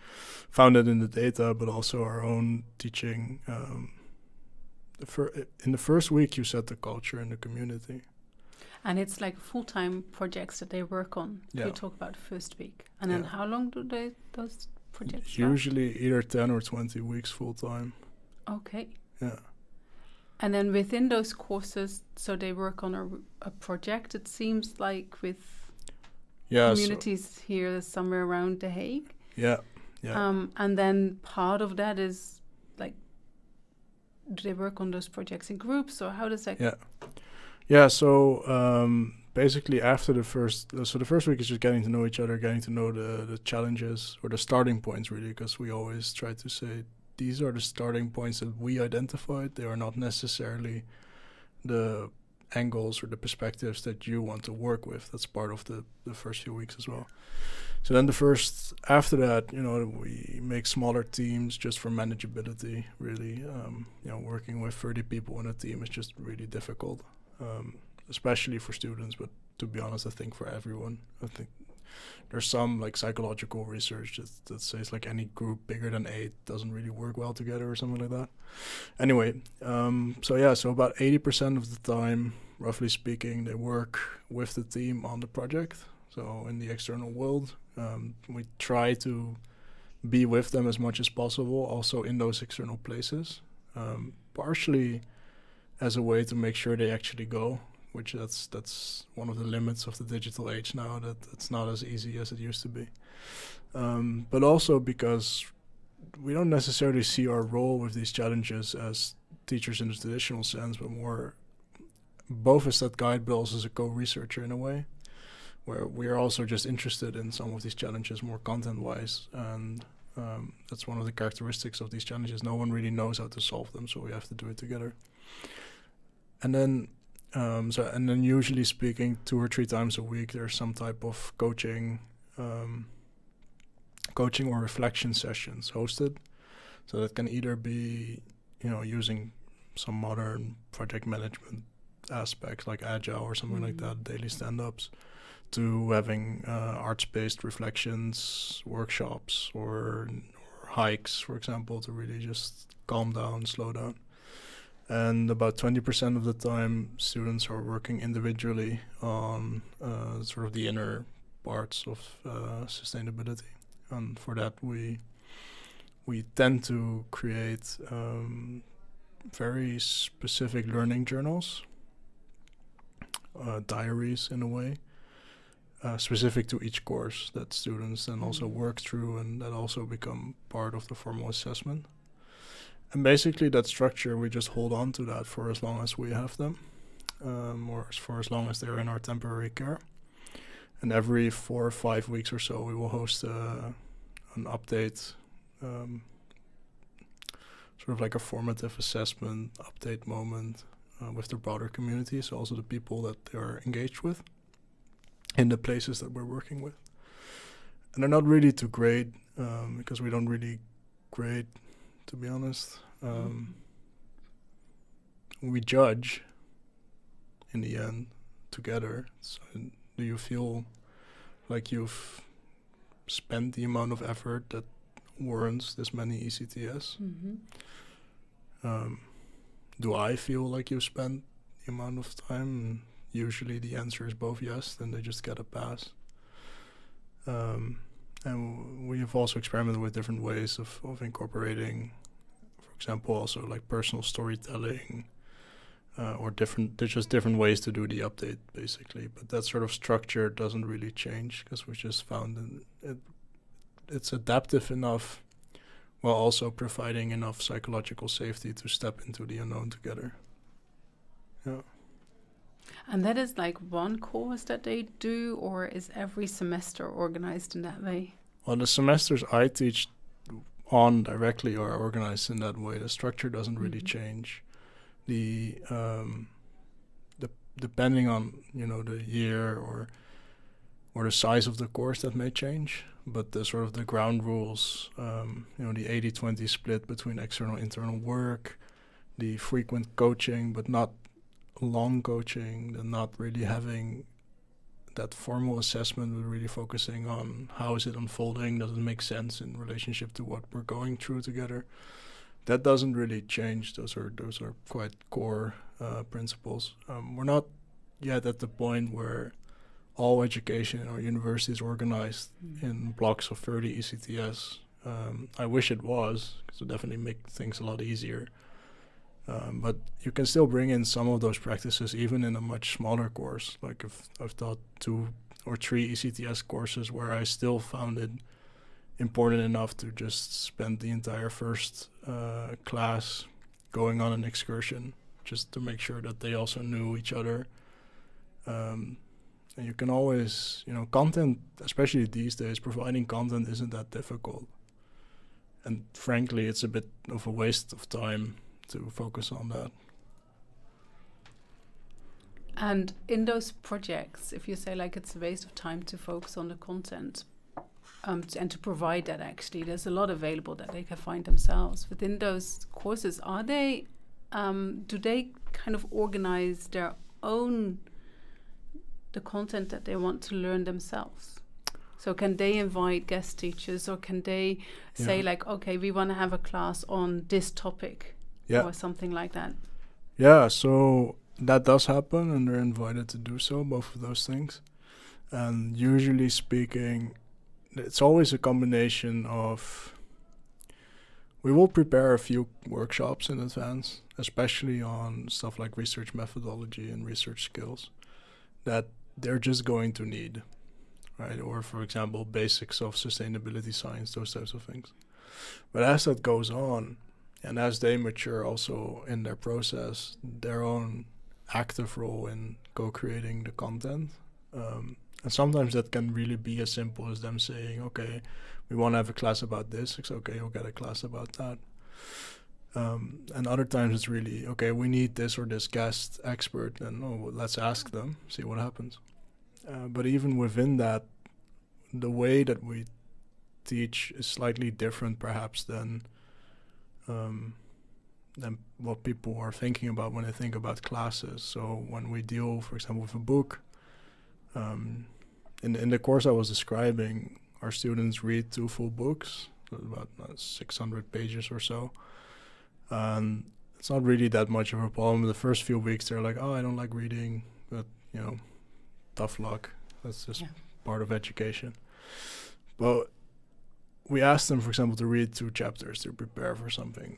found it in the data, but also our own teaching. Um, the fir in the first week, you set the culture in the community. And it's like full-time projects that they work on. Yeah. We talk about first week. And then yeah. how long do they those projects usually last? Either ten or twenty weeks full-time. Okay. Yeah. And then within those courses, so they work on a, a project, it seems like, with yeah, communities so here somewhere around The Hague. Yeah. Yeah. Um, and then part of that is, like, do they work on those projects in groups, or how does that... Yeah. Yeah, so um, basically after the first, uh, so the first week is just getting to know each other, getting to know the, the challenges or the starting points, really, because we always try to say these are the starting points that we identified. They are not necessarily the angles or the perspectives that you want to work with. That's part of the, the first few weeks as well. So then the first, after that, you know, we make smaller teams just for manageability, really. Um, you know, working with thirty people in a team is just really difficult. Um, especially for students, but to be honest, I think for everyone. I think there's some like psychological research that, that says like any group bigger than eight doesn't really work well together or something like that. Anyway, um, so yeah, so about eighty percent of the time, roughly speaking, they work with the team on the project. So in the external world, um, we try to be with them as much as possible, also in those external places, um, partially as a way to make sure they actually go, which that's that's one of the limits of the digital age now, that it's not as easy as it used to be. Um, but also because we don't necessarily see our role with these challenges as teachers in the traditional sense, but more both as that guide, but also as a co-researcher in a way, where we are also just interested in some of these challenges more content-wise. And um, that's one of the characteristics of these challenges. No one really knows how to solve them, so we have to do it together. And then, um, so and then, usually speaking, two or three times a week, there's some type of coaching, um, coaching or reflection sessions hosted. So that can either be, you know, using some modern project management aspects like Agile or something mm-hmm. like that, daily stand-ups, to having uh, arts-based reflections, workshops, or, or hikes, for example, to really just calm down, slow down. And about twenty percent of the time, students are working individually on uh, sort of the inner parts of uh, sustainability. And for that, we we tend to create um, very specific learning journals, uh, diaries in a way, uh, specific to each course that students then also work through and that also become part of the formal assessment. And basically that structure, we just hold on to that for as long as we have them, um, or for as long as they're in our temporary care. And every four or five weeks or so, we will host uh, an update, um, sort of like a formative assessment update moment uh, with the broader community, so also the people that they are engaged with in the places that we're working with. And they're not really to grade, um, because we don't really grade, to be honest. Um, we judge in the end together. So do you feel like you've spent the amount of effort that warrants this many E C T S? Mm-hmm. Um, do I feel like you've spent the amount of time? Usually the answer is both yes, then they just get a pass. Um, And we have also experimented with different ways of, of incorporating, for example, also like personal storytelling, uh, or different, there's just different ways to do the update, basically. But that sort of structure doesn't really change because we just found it, it, it's adaptive enough while also providing enough psychological safety to step into the unknown together. Yeah. And that is like one course that they do, or is every semester organized in that way? Well, the semesters I teach on directly are organized in that way. The structure doesn't really mm-hmm. change. The, um, the depending on, you know, the year or or the size of the course, that may change. But the sort of the ground rules, um, you know, the eighty twenty split between external and internal work, the frequent coaching, but not long coaching, and not really having that formal assessment, but really focusing on how is it unfolding, does it make sense in relationship to what we're going through together. That doesn't really change. Those are those are quite core uh, principles. Um, we're not yet at the point where all education in our university is organized mm-hmm. in blocks of thirty E C T S. Um, I wish it was, because it definitely make things a lot easier. Um, but you can still bring in some of those practices even in a much smaller course. Like if I've taught two or three E C T S courses where I still found it important enough to just spend the entire first uh, class going on an excursion just to make sure that they also knew each other. Um, and you can always, you know, content, especially these days, providing content isn't that difficult. And frankly, it's a bit of a waste of time to focus on that. And in those projects, if you say like it's a waste of time to focus on the content um, and to provide that, actually, there's a lot available that they can find themselves. Within those courses, are they, um, do they kind of organize their own, the content that they want to learn themselves? So can they invite guest teachers, or can they yeah. say like, okay, we want to have a class on this topic? Yeah. Or something like that. Yeah, so that does happen, and they're invited to do so, both of those things. And usually speaking, it's always a combination of, we will prepare a few workshops in advance, especially on stuff like research methodology and research skills that they're just going to need, right? Or for example, basics of sustainability science, those types of things. But as that goes on, and as they mature also in their process, their own active role in co-creating the content. Um, and sometimes that can really be as simple as them saying, okay, we want to have a class about this. It's okay, we'll get a class about that. Um, and other times it's really, okay, we need this or this guest expert, and oh, well, let's ask them, see what happens. Uh, but even within that, the way that we teach is slightly different perhaps than Um, than what people are thinking about when they think about classes. So when we deal, for example, with a book, um, in, in the course I was describing, our students read two full books, about uh, six hundred pages or so. And it's not really that much of a problem. The first few weeks they're like, oh, I don't like reading, but, you know, tough luck. That's just yeah. part of education. But we asked them, for example, to read two chapters to prepare for something.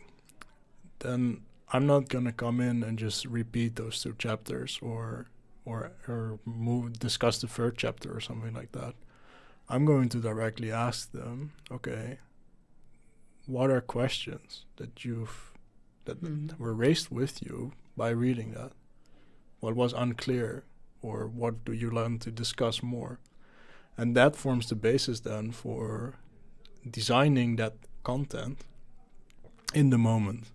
Then I'm not going to come in and just repeat those two chapters or or, or move, discuss the third chapter or something like that. I'm going to directly ask them, okay, what are questions that you've that mm-hmm. were raised with you by reading that? What was unclear, or what do you learn to discuss more? And that forms the basis then for designing that content in the moment.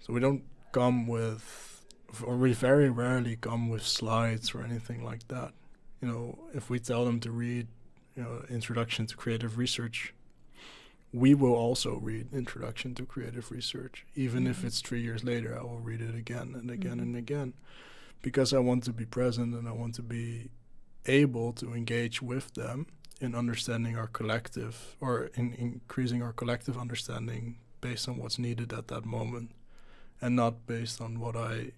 So we don't come with, or we very rarely come with slides or anything like that. You know, if we tell them to read, you know, Introduction to Creative Research, we will also read Introduction to Creative Research. Even mm-hmm. if it's three years later, I will read it again and again mm-hmm. and again, because I want to be present and I want to be able to engage with them in understanding our collective, or in increasing our collective understanding based on what's needed at that moment, and not based on what I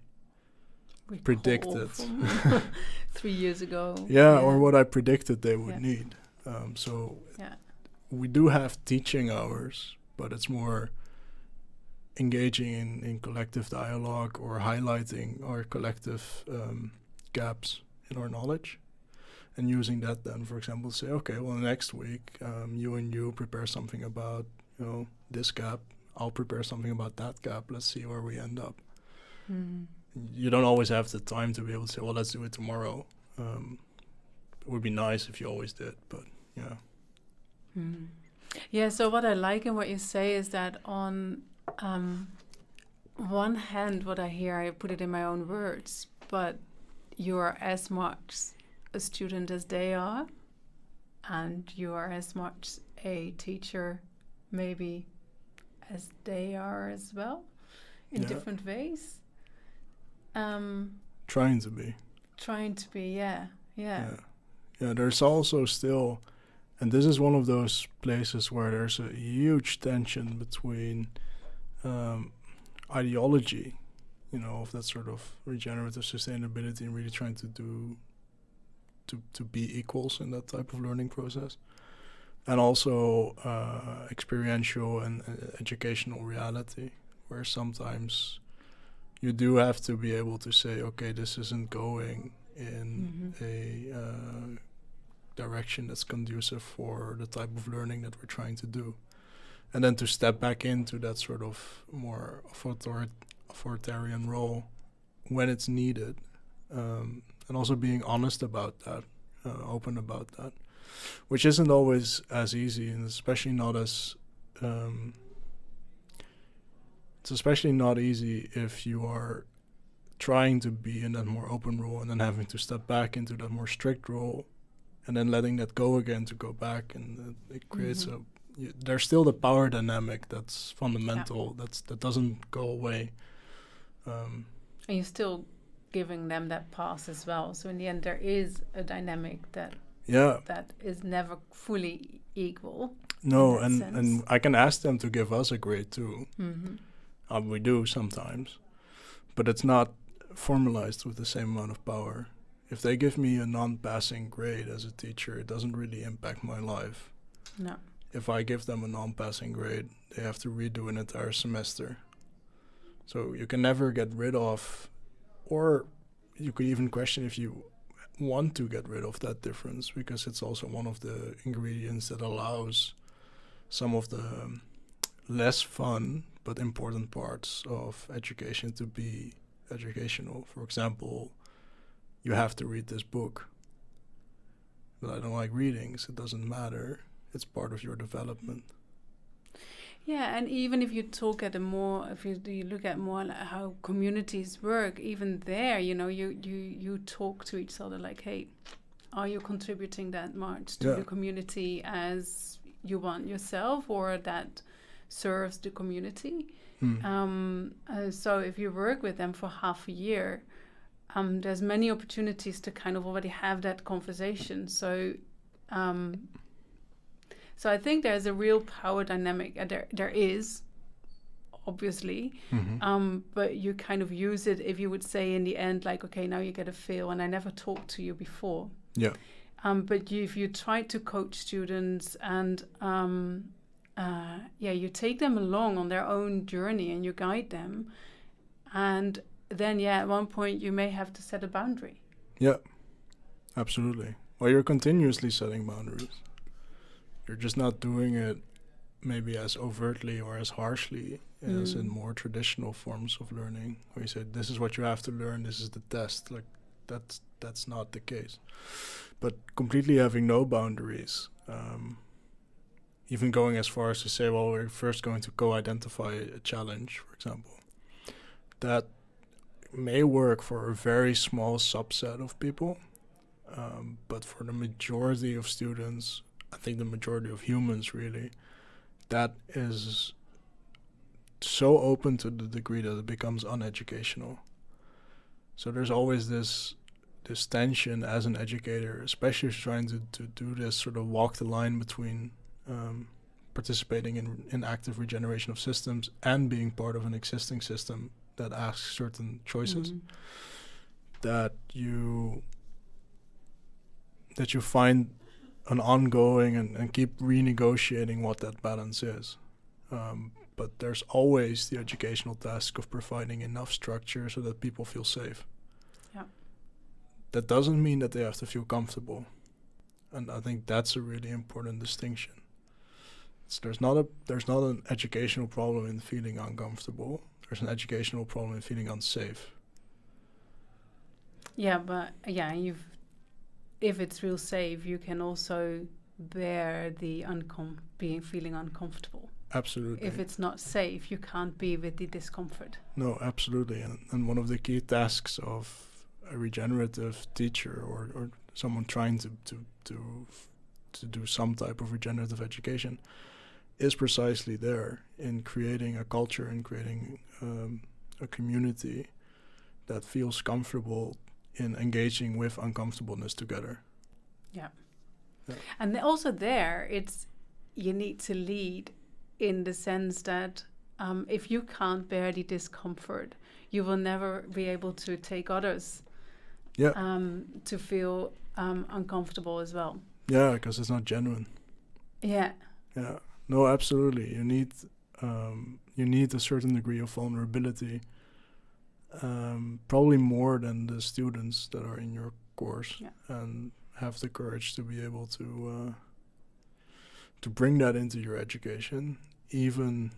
Recall predicted three years ago. Yeah, yeah, or what I predicted they would yeah. need. Um, so yeah. we do have teaching hours, but it's more engaging in, in collective dialogue, or highlighting our collective um, gaps in our knowledge. And using that then, for example, say, okay, well, next week, um, you and you prepare something about, you know, this gap. I'll prepare something about that gap. Let's see where we end up. Mm. You don't always have the time to be able to say, well, let's do it tomorrow. Um, it would be nice if you always did, but yeah. Mm. Yeah, so what I like in what you say is that on um, one hand, what I hear, I put it in my own words, but you are as much a student as they are, and you are as much a teacher maybe as they are as well, in yeah. different ways. Um, trying to be. Trying to be, yeah, yeah. Yeah, yeah, there's also still, and this is one of those places where there's a huge tension between um, ideology you know, of that sort of regenerative sustainability and really trying to do, to, to be equals in that type of learning process. And also uh, experiential and uh, educational reality, where sometimes you do have to be able to say, okay, this isn't going in mm-hmm. a uh, direction that's conducive for the type of learning that we're trying to do. And then to step back into that sort of more author authoritarian role when it's needed. Um, and also being honest about that, uh, open about that, which isn't always as easy, and especially not as um, it's especially not easy if you are trying to be in that more open role and then having to step back into that more strict role and then letting that go again to go back, and it, it creates mm-hmm. a you, there's still the power dynamic that's fundamental, yeah. that's that doesn't go away, um, and you're still giving them that pass as well, so in the end there is a dynamic that Yeah, that is never fully equal. No, and sense. and I can ask them to give us a grade too. Mm-hmm. uh, we do sometimes, but it's not formalized with the same amount of power. If they give me a non-passing grade as a teacher, it doesn't really impact my life. No. If I give them a non-passing grade, they have to redo an entire semester. So you can never get rid of, or you could even question if you want to get rid of that difference, because it's also one of the ingredients that allows some of the um, less fun but important parts of education to be educational. For example, you have to read this book. But I don't like readings, it doesn't matter. It's part of your development. Yeah, and even if you talk at a more, if you, you look at more like how communities work, even there, you know, you, you, you talk to each other like, hey, are you contributing that much to yeah. the community as you want yourself, or that serves the community? Mm. Um, uh, so if you work with them for half a year, um, there's many opportunities to kind of already have that conversation. So... Um, So I think there's a real power dynamic. Uh, there, there is, obviously, mm-hmm. um, but you kind of use it if you would say in the end, like, okay, now you get a feel, and I never talked to you before. Yeah. Um, but you, if you try to coach students and, um, uh, yeah, you take them along on their own journey and you guide them, and then, yeah, at one point you may have to set a boundary. Yeah, absolutely. Well, you're continuously setting boundaries. You're just not doing it maybe as overtly or as harshly mm. as in more traditional forms of learning, where you say, this is what you have to learn, this is the test. Like, that's that's not the case. But completely having no boundaries, um, even going as far as to say, well, we're first going to co-identify a challenge, for example, that may work for a very small subset of people, um, but for the majority of students, I think the majority of humans, really, that is so open to the degree that it becomes uneducational. So there's always this this tension as an educator, especially if you're trying to, to do this sort of walk the line between um, participating in, in active regeneration of systems and being part of an existing system that asks certain choices, mm-hmm. that you that you find an ongoing and, and keep renegotiating what that balance is. Um, but there's always the educational task of providing enough structure so that people feel safe. Yeah. That doesn't mean that they have to feel comfortable. And I think that's a really important distinction. So there's not a there's not an educational problem in feeling uncomfortable. There's an educational problem in feeling unsafe. Yeah, but yeah, you've if it's real safe, you can also bear the uncom being feeling uncomfortable. Absolutely. If it's not safe, you can't be with the discomfort. No, absolutely. And, and one of the key tasks of a regenerative teacher or, or someone trying to, to, to, to do some type of regenerative education is precisely there in creating a culture and creating um, a community that feels comfortable in engaging with uncomfortableness together. Yeah. yeah. And also there, it's you need to lead in the sense that um, if you can't bear the discomfort, you will never be able to take others yeah. um, to feel um, uncomfortable as well. Yeah, because it's not genuine. Yeah. Yeah. No, absolutely. You need um, you need a certain degree of vulnerability, um, probably more than the students that are in your course, yeah. and have the courage to be able to uh, to bring that into your education, even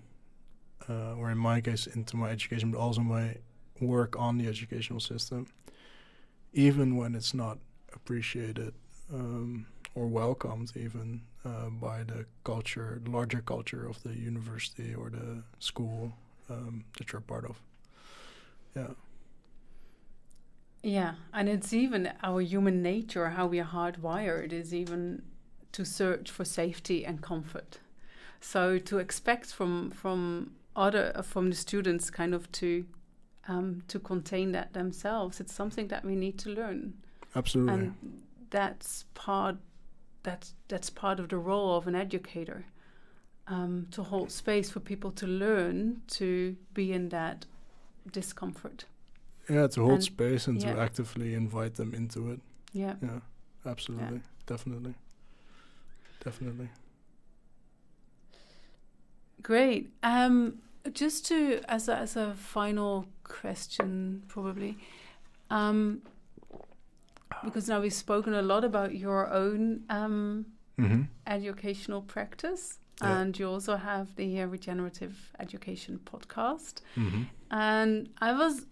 uh, or in my case into my education, but also my work on the educational system, even when it's not appreciated um, or welcomed, even uh, by the culture, the larger culture of the university or the school um, that you're part of. Yeah. Yeah, and it's even our human nature, how we are hardwired, is even to search for safety and comfort. So to expect from from other uh, from the students kind of to um, to contain that themselves, it's something that we need to learn. Absolutely, and that's part that's that's part of the role of an educator, um, to hold space for people to learn to be in that discomfort. Yeah, to hold and space and yeah. to actively invite them into it. Yeah. Yeah, absolutely. Yeah. Definitely. Definitely. Great. Um, just to, as a, as a final question, probably, um, because now we've spoken a lot about your own um, mm-hmm. educational practice, yeah. and you also have the uh, Regenerative Education Podcast. Mm-hmm. And I was...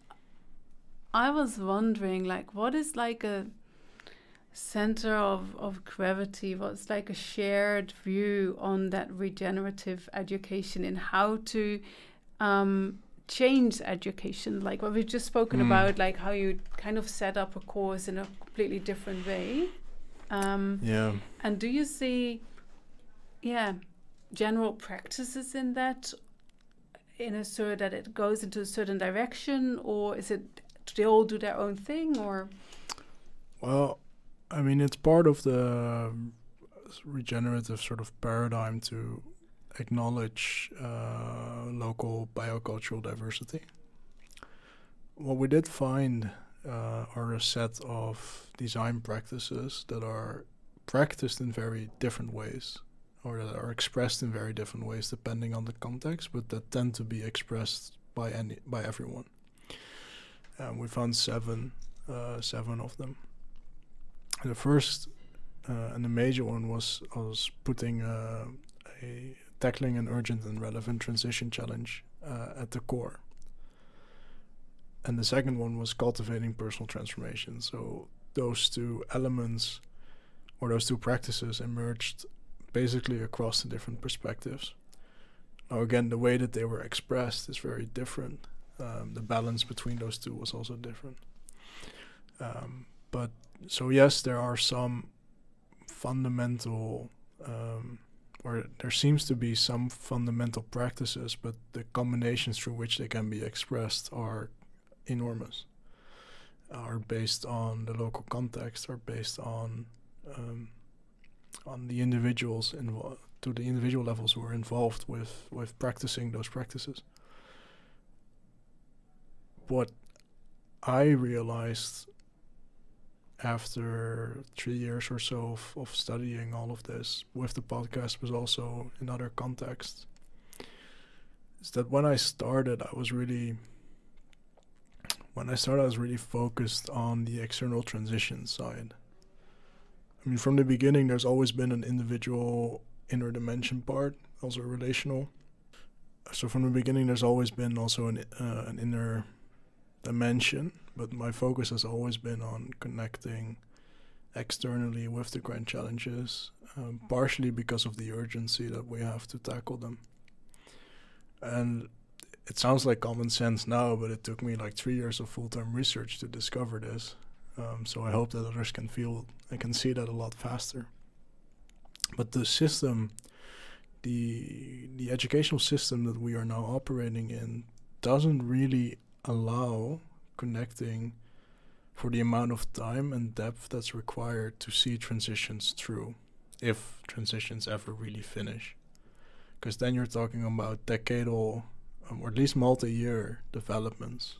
I was wondering, like, what is like a center of, of gravity? What's like a shared view on that regenerative education and how to um, change education? Like what we've just spoken mm. about, like how you kind of set up a course in a completely different way. Um, yeah. And do you see, yeah, general practices in that, in a sort that it goes into a certain direction, or is it... do they all do their own thing, or? Well, I mean, it's part of the regenerative sort of paradigm to acknowledge uh, local biocultural diversity. What we did find uh, are a set of design practices that are practiced in very different ways, or that are expressed in very different ways depending on the context, but that tend to be expressed by any by everyone. And we found seven, uh, seven of them. And the first uh, and the major one was was putting uh, a tackling an urgent and relevant transition challenge uh, at the core. And the second one was cultivating personal transformation. So those two elements, or those two practices, emerged basically across the different perspectives. Now again, the way that they were expressed is very different. Um, the balance between those two was also different. Um, but so yes, there are some fundamental, um, or there seems to be some fundamental practices, but the combinations through which they can be expressed are enormous, are based on the local context, are based on um, on the individuals involved, to the individual levels who are involved with, with practicing those practices. What I realized after three years or so of, of studying all of this with the podcast, was also in other contexts, is that when I started, I was really, when I started, I was really focused on the external transition side. I mean, from the beginning, there's always been an individual inner dimension part, also relational. So from the beginning, there's always been also an, uh, an inner dimension, but my focus has always been on connecting externally with the grand challenges, um, partially because of the urgency that we have to tackle them. And it sounds like common sense now, but it took me like three years of full-time research to discover this. Um, so I hope that others can feel and can see that a lot faster. But the system, the the educational system that we are now operating in, doesn't really allow connecting for the amount of time and depth that's required to see transitions through, if transitions ever really finish. Because then you're talking about decadal um, or at least multi-year developments.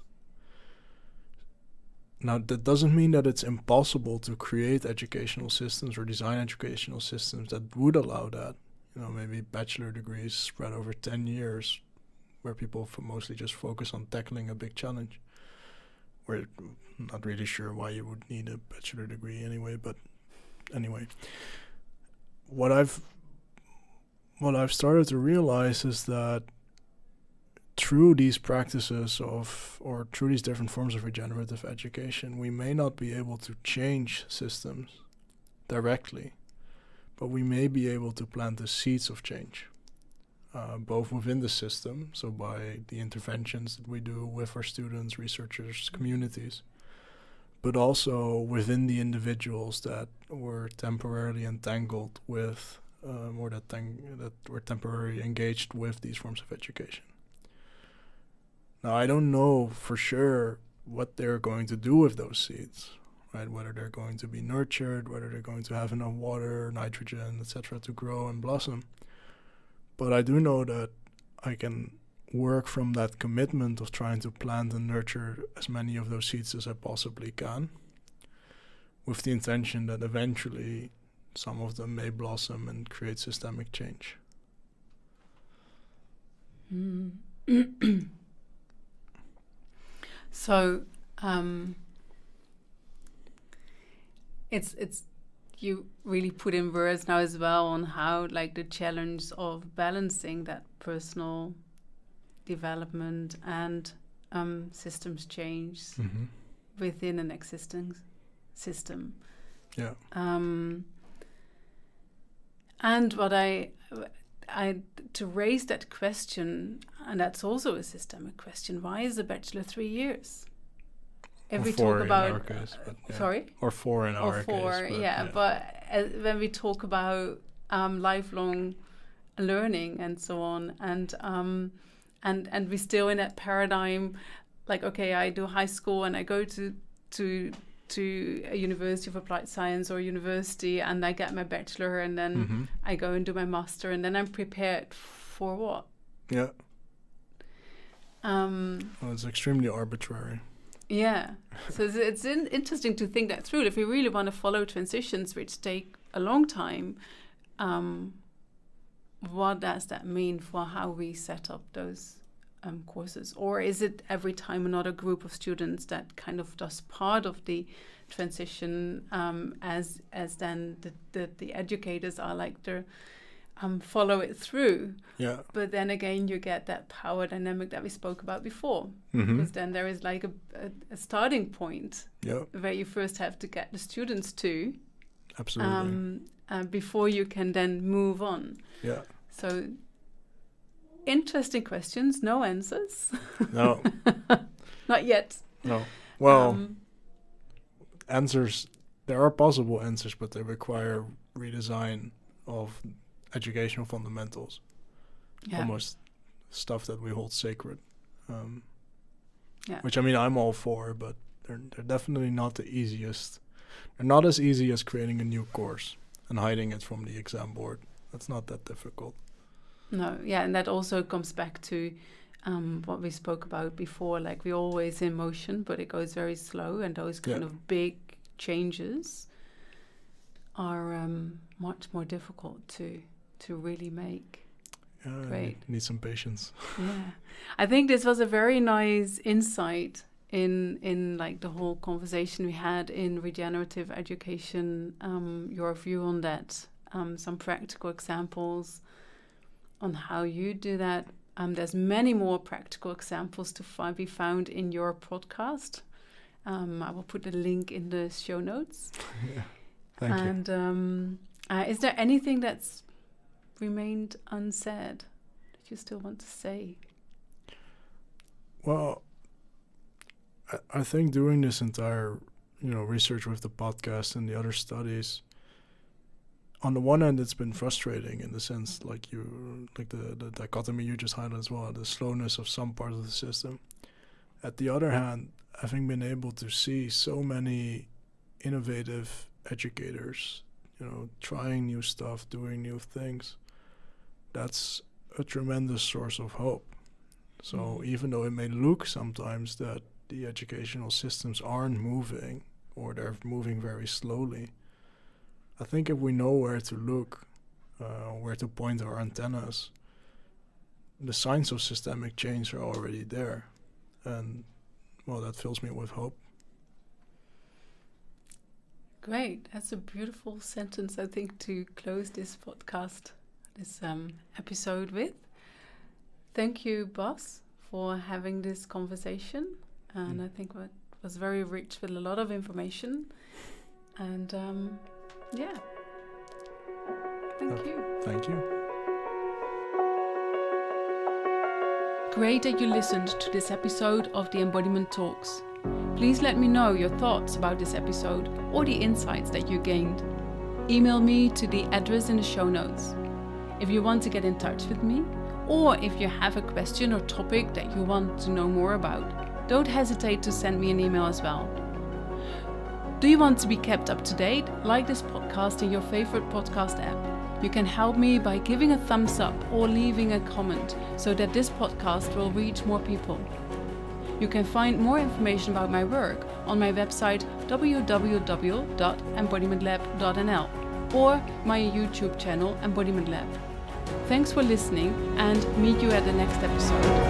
Now, that doesn't mean that it's impossible to create educational systems or design educational systems that would allow that. You know, maybe bachelor degrees spread over ten years, where people mostly just focus on tackling a big challenge. We're not really sure why you would need a bachelor degree anyway, but anyway. What I've, what I've started to realize is that through these practices of, or through these different forms of regenerative education, we may not be able to change systems directly, but we may be able to plant the seeds of change, uh, both within the system, so by the interventions that we do with our students, researchers, communities, but also within the individuals that were temporarily entangled with, um, or that, that were temporarily engaged with these forms of education. Now, I don't know for sure what they're going to do with those seeds, right? Whether they're going to be nurtured, whether they're going to have enough water, nitrogen, et cetera, to grow and blossom. But I do know that I can work from that commitment of trying to plant and nurture as many of those seeds as I possibly can, with the intention that eventually some of them may blossom and create systemic change. Mm. So um, it's it's you really put in words now as well on how, like, the challenge of balancing that personal development and um, systems change mm-hmm. within an existing system. Yeah. Um, and what I I to raise that question. And that's also a systemic question. Why is a bachelor three years? If or we four talk about in our case, but yeah. sorry, or four in or our four, case, but yeah, yeah. But uh, when we talk about um, lifelong learning and so on, and um, and and we're still in that paradigm, like, okay, I do high school and I go to to to a university of applied science or university, and I get my bachelor, and then mm-hmm. I go and do my master, and then I'm prepared for what? Yeah. Um, well, it's extremely arbitrary. Yeah, so it's, it's in interesting to think that through. If we really want to follow transitions, which take a long time, um, what does that mean for how we set up those um, courses? Or is it every time another group of students that kind of does part of the transition, um, as as then the, the, the educators are like the Um, follow it through, yeah. But then again, you get that power dynamic that we spoke about before, mm-hmm. because then there is like a, a, a starting point, yeah. where you first have to get the students to, absolutely, um, uh, before you can then move on. Yeah. So, interesting questions, no answers. No. Not yet. No. Well, um, answers. There are possible answers, but they require redesign of educational fundamentals, yeah. almost stuff that we hold sacred, um, yeah. which, I mean, I'm all for, but they're, they're definitely not the easiest. They're not as easy as creating a new course and hiding it from the exam board. That's not that difficult. No, yeah, and that also comes back to um, what we spoke about before, like we're always in motion, but it goes very slow, and those kind yeah. of big changes are um, much more difficult to to really make. Yeah, great. Need some patience. Yeah, I think this was a very nice insight in in like the whole conversation we had in regenerative education. Um, your view on that, um, some practical examples on how you do that. Um, there's many more practical examples to fi- be found in your podcast. Um, I will put a link in the show notes. Yeah. Thank and you. Um, uh, is there anything that's remained unsaid that you still want to say? Well, I, I think doing this entire, you know, research with the podcast and the other studies, on the one hand, it's been frustrating in the sense, like you, like the, the dichotomy you just highlighted as well, the slowness of some parts of the system. At the other hand, having been able to see so many innovative educators, you know, trying new stuff, doing new things, that's a tremendous source of hope. So even though it may look sometimes that the educational systems aren't moving, or they're moving very slowly, I think if we know where to look, uh, where to point our antennas, the signs of systemic change are already there. And, well, that fills me with hope. Great. That's a beautiful sentence, I think, to close this podcast, this um, episode with. Thank you, Bas, for having this conversation. And mm. I think it was very rich with a lot of information. And, um, yeah. Thank uh, you. Thank you. Great that you listened to this episode of The Embodiment Talks. Please let me know your thoughts about this episode or the insights that you gained. Email me to the address in the show notes. If you want to get in touch with me, or if you have a question or topic that you want to know more about, don't hesitate to send me an email as well. Do you want to be kept up to date? Like this podcast in your favorite podcast app. You can help me by giving a thumbs up or leaving a comment so that this podcast will reach more people. You can find more information about my work on my website w w w dot embodiment lab dot n l or my YouTube channel Embodiment Lab. Thanks for listening and meet you at the next episode.